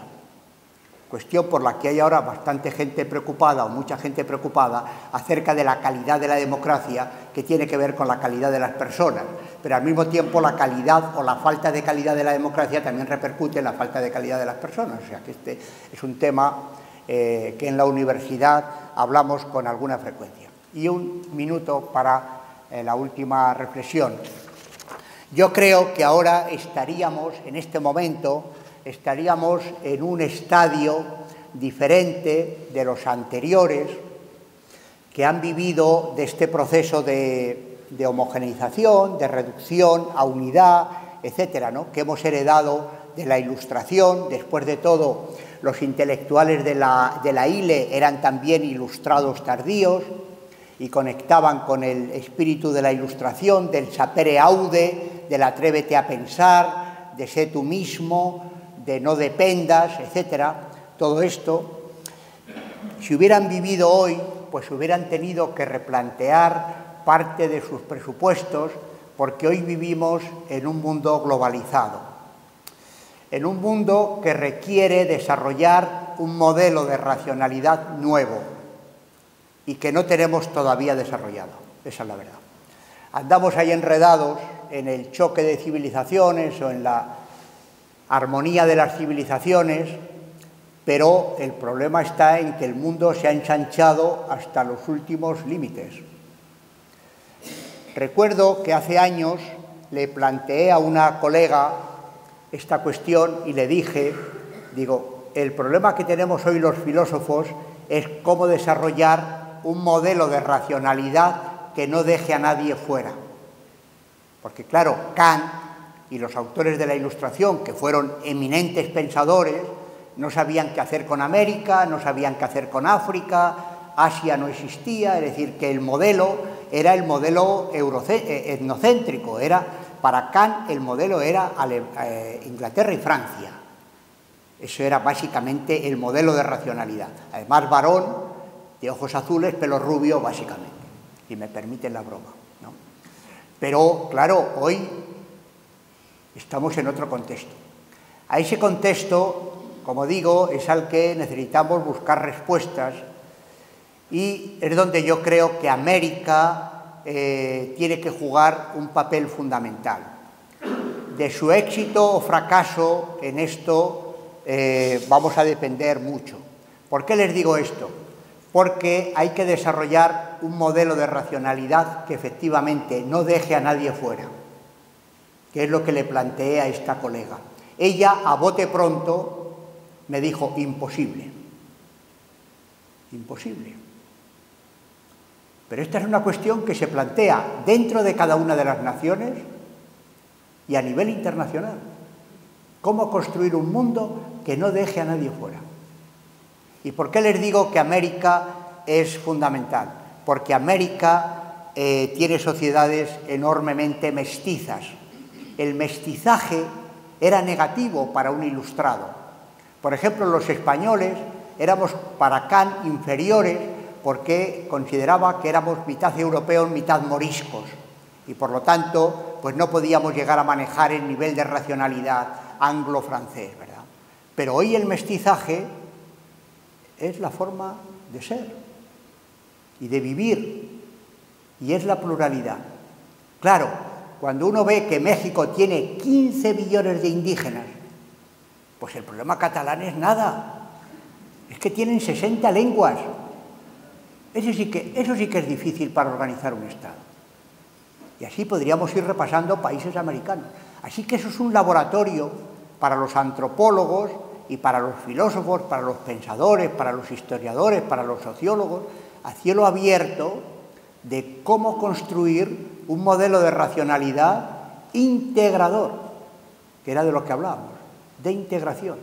Cuestión por la que hay ahora bastante gente preocupada o mucha gente preocupada acerca de la calidad de la democracia, que tiene que ver con la calidad de las personas, pero al mismo tiempo la calidad o la falta de calidad de la democracia también repercute en la falta de calidad de las personas. O sea que este es un tema eh, que en la universidad hablamos con alguna frecuencia. Y un minuto para eh, la última reflexión. Yo creo que ahora estaríamos, en este momento, estaríamos en un estadio diferente de los anteriores que han vivido de este proceso de, de homogeneización, de reducción a unidad, etcétera, ¿no?, que hemos heredado de la Ilustración. Después de todo, los intelectuales de la, de la I L E eran también ilustrados tardíos y conectaban con el espíritu de la Ilustración, del sapere aude, del atrévete a pensar, de sé tú mismo, de no dependas, etcétera. Todo esto, si hubieran vivido hoy, pues hubieran tenido que replantear parte de sus presupuestos, porque hoy vivimos en un mundo globalizado, en un mundo que requiere desarrollar un modelo de racionalidad nuevo y que no tenemos todavía desarrollado. Esa es la verdad. Andamos ahí enredados en el choque de civilizaciones o en la armonía de las civilizaciones, pero el problema está en que el mundo se ha ensanchado hasta los últimos límites. Recuerdo que hace años le planteé a una colega esta cuestión y le dije, digo, el problema que tenemos hoy los filósofos es cómo desarrollar un modelo de racionalidad que no deje a nadie fuera. Porque claro, Kant y los autores de la Ilustración, que fueron eminentes pensadores, no sabían qué hacer con América, no sabían qué hacer con África, Asia no existía, es decir, que el modelo era el modelo etnocéntrico, era, para Kant el modelo era Inglaterra y Francia. Eso era básicamente el modelo de racionalidad. Además, varón, de ojos azules, pelo rubio, básicamente, si me permiten la broma, ¿no? Pero, claro, hoy estamos en otro contexto. A ese contexto, como digo, es al que necesitamos buscar respuestas y es donde yo creo que América eh, tiene que jugar un papel fundamental. De su éxito o fracaso en esto eh, vamos a depender mucho. ¿Por qué les digo esto? Porque hay que desarrollar un modelo de racionalidad que efectivamente no deje a nadie fuera, que es lo que le planteé a esta colega. Ella, a bote pronto, me dijo, imposible. Imposible. Pero esta es una cuestión que se plantea dentro de cada una de las naciones y a nivel internacional. ¿Cómo construir un mundo que no deje a nadie fuera? ¿Y por qué les digo que América es fundamental? Porque América eh, tiene sociedades enormemente mestizas. El mestizaje era negativo para un ilustrado. Por ejemplo, los españoles éramos para Kant inferiores porque consideraba que éramos mitad europeos, mitad moriscos, y por lo tanto pues no podíamos llegar a manejar el nivel de racionalidad anglo-francés, ¿verdad? Pero hoy el mestizaje es la forma de ser y de vivir, y es la pluralidad. Claro, cuando uno ve que México tiene quince millones de indígenas, pues el problema catalán es nada. Es que tienen sesenta lenguas. Eso sí que, eso sí que es difícil para organizar un Estado. Y así podríamos ir repasando países americanos. Así que eso es un laboratorio para los antropólogos y para los filósofos, para los pensadores, para los historiadores, para los sociólogos, a cielo abierto, de cómo construir un modelo de racionalidad integrador, que era de lo que hablábamos, de integración.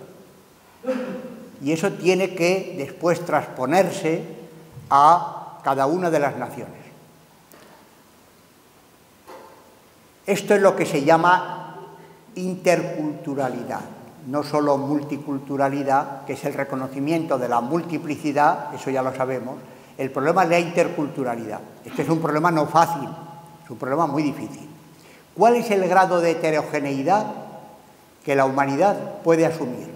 Y eso tiene que después transponerse a cada una de las naciones. Esto es lo que se llama interculturalidad. no solo multiculturalidad, que es el reconocimiento de la multiplicidad, eso ya lo sabemos, el problema es la interculturalidad. Este es un problema no fácil, es un problema muy difícil. ¿Cuál es el grado de heterogeneidad que la humanidad puede asumir?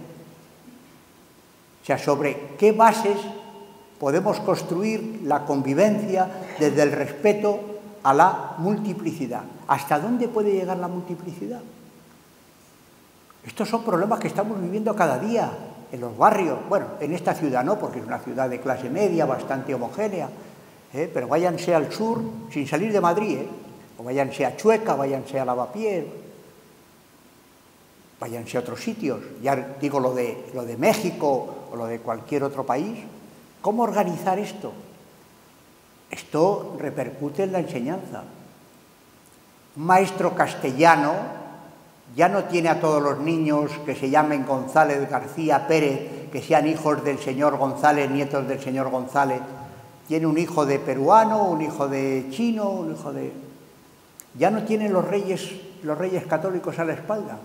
O sea, sobre qué bases podemos construir la convivencia desde el respeto a la multiplicidad. ¿Hasta dónde puede llegar la multiplicidad? Estos son problemas que estamos viviendo cada día en los barrios. Bueno, en esta ciudad no, porque es una ciudad de clase media, bastante homogénea, ¿eh? Pero váyanse al sur sin salir de Madrid, ¿eh? O váyanse a Chueca, váyanse a Lavapiés, váyanse a otros sitios. Ya digo lo de, lo de México o lo de cualquier otro país. ¿Cómo organizar esto? Esto repercute en la enseñanza. Un maestro castellano ya no tiene a todos los niños que se llamen González, García, Pérez, que sean hijos del señor González, nietos del señor González. Tiene un hijo de peruano, un hijo de chino, un hijo de... Ya no tienen los reyes, los reyes católicos a la espalda.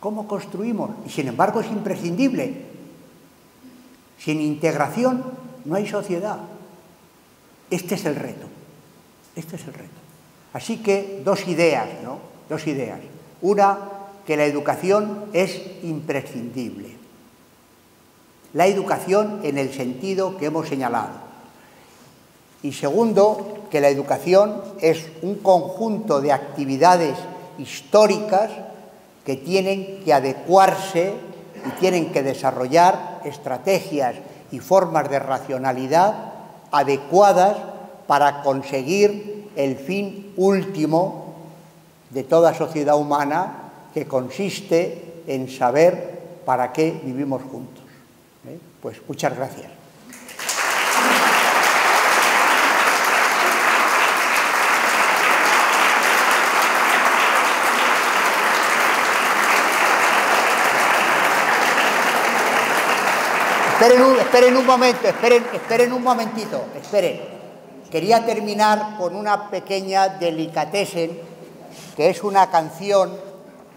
¿Cómo construimos? Y sin embargo es imprescindible. Sin integración no hay sociedad. Este es el reto. Este es el reto. Así que dos ideas, ¿no? Dos ideas. Una, que la educación es imprescindible. La educación en el sentido que hemos señalado. Y segundo, que la educación es un conjunto de actividades históricas que tienen que adecuarse y tienen que desarrollar estrategias y formas de racionalidad adecuadas para conseguir el fin último de toda sociedad humana, que consiste en saber para qué vivimos juntos. ¿Eh? Pues muchas gracias. Esperen un, esperen un momento, esperen, esperen un momentito, esperen. Quería terminar con una pequeña delicatessen, que es una canción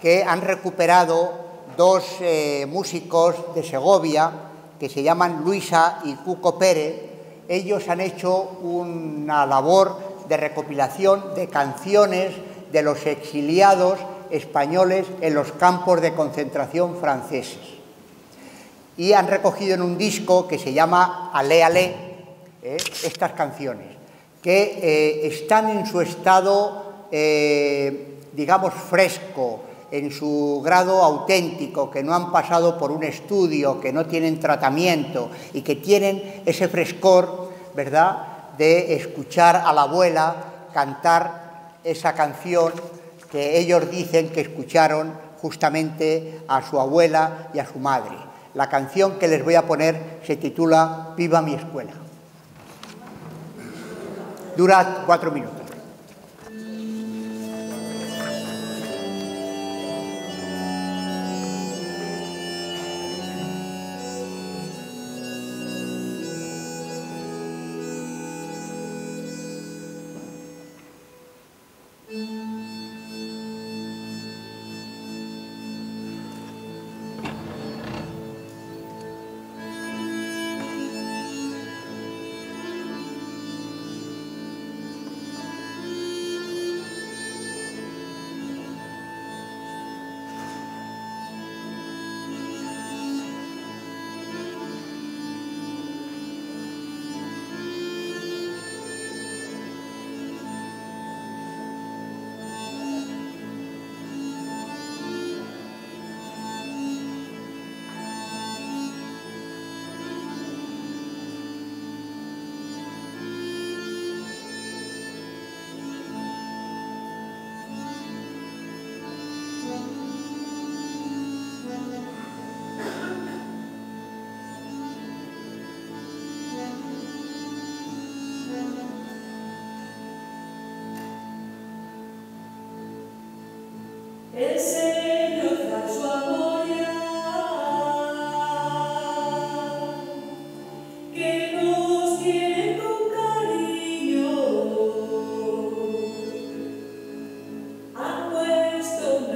que han recuperado dos eh, músicos de Segovia que se llaman Luisa y Cuco Pérez. Ellos han hecho una labor de recopilación de canciones de los exiliados españoles en los campos de concentración franceses. Y han recogido en un disco que se llama Alé, Alé, ¿eh? estas canciones, que eh, están en su estado... Eh, digamos, fresco, en su grado auténtico, que no han pasado por un estudio, que no tienen tratamiento y que tienen ese frescor, ¿verdad?, de escuchar a la abuela cantar esa canción que ellos dicen que escucharon justamente a su abuela y a su madre. La canción que les voy a poner se titula Viva mi escuela. Dura cuatro minutos.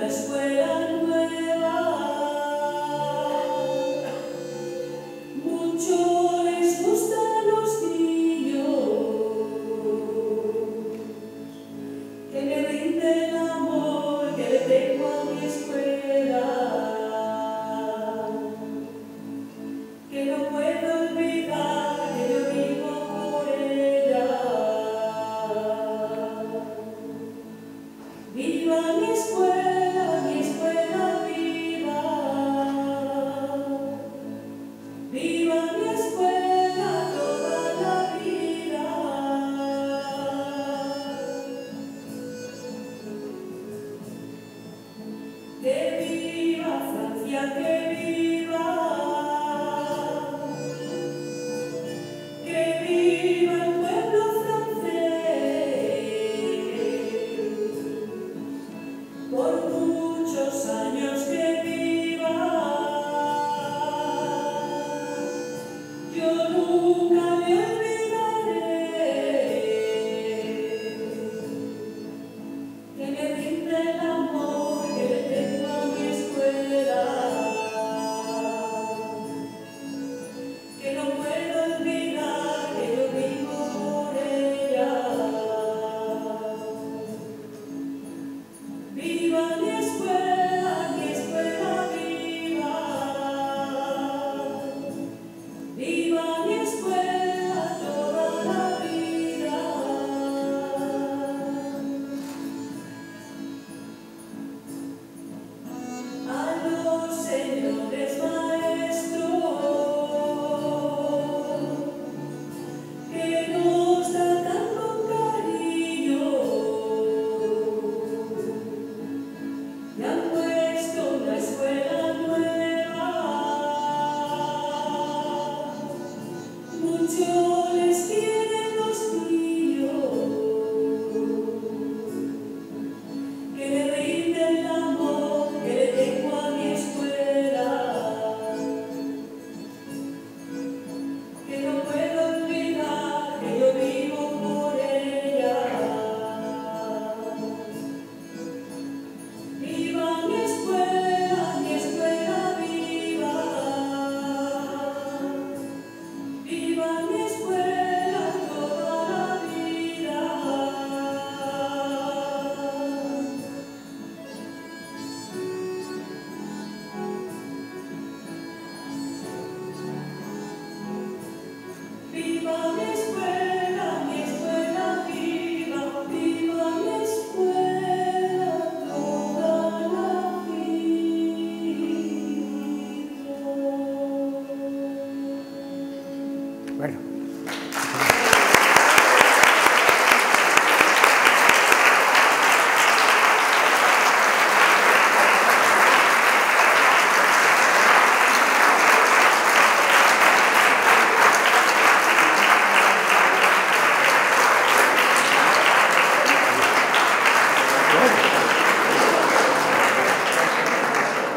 Escuela Nueva.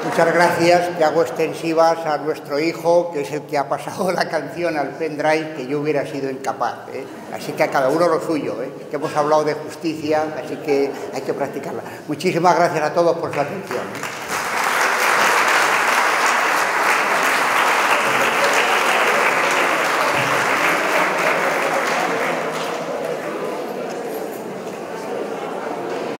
Muchas gracias, te hago extensivas a nuestro hijo, que es el que ha pasado la canción al pendrive, que yo hubiera sido incapaz, ¿eh? Así que a cada uno lo suyo, ¿eh? Que hemos hablado de justicia, así que hay que practicarla. Muchísimas gracias a todos por su atención, ¿eh?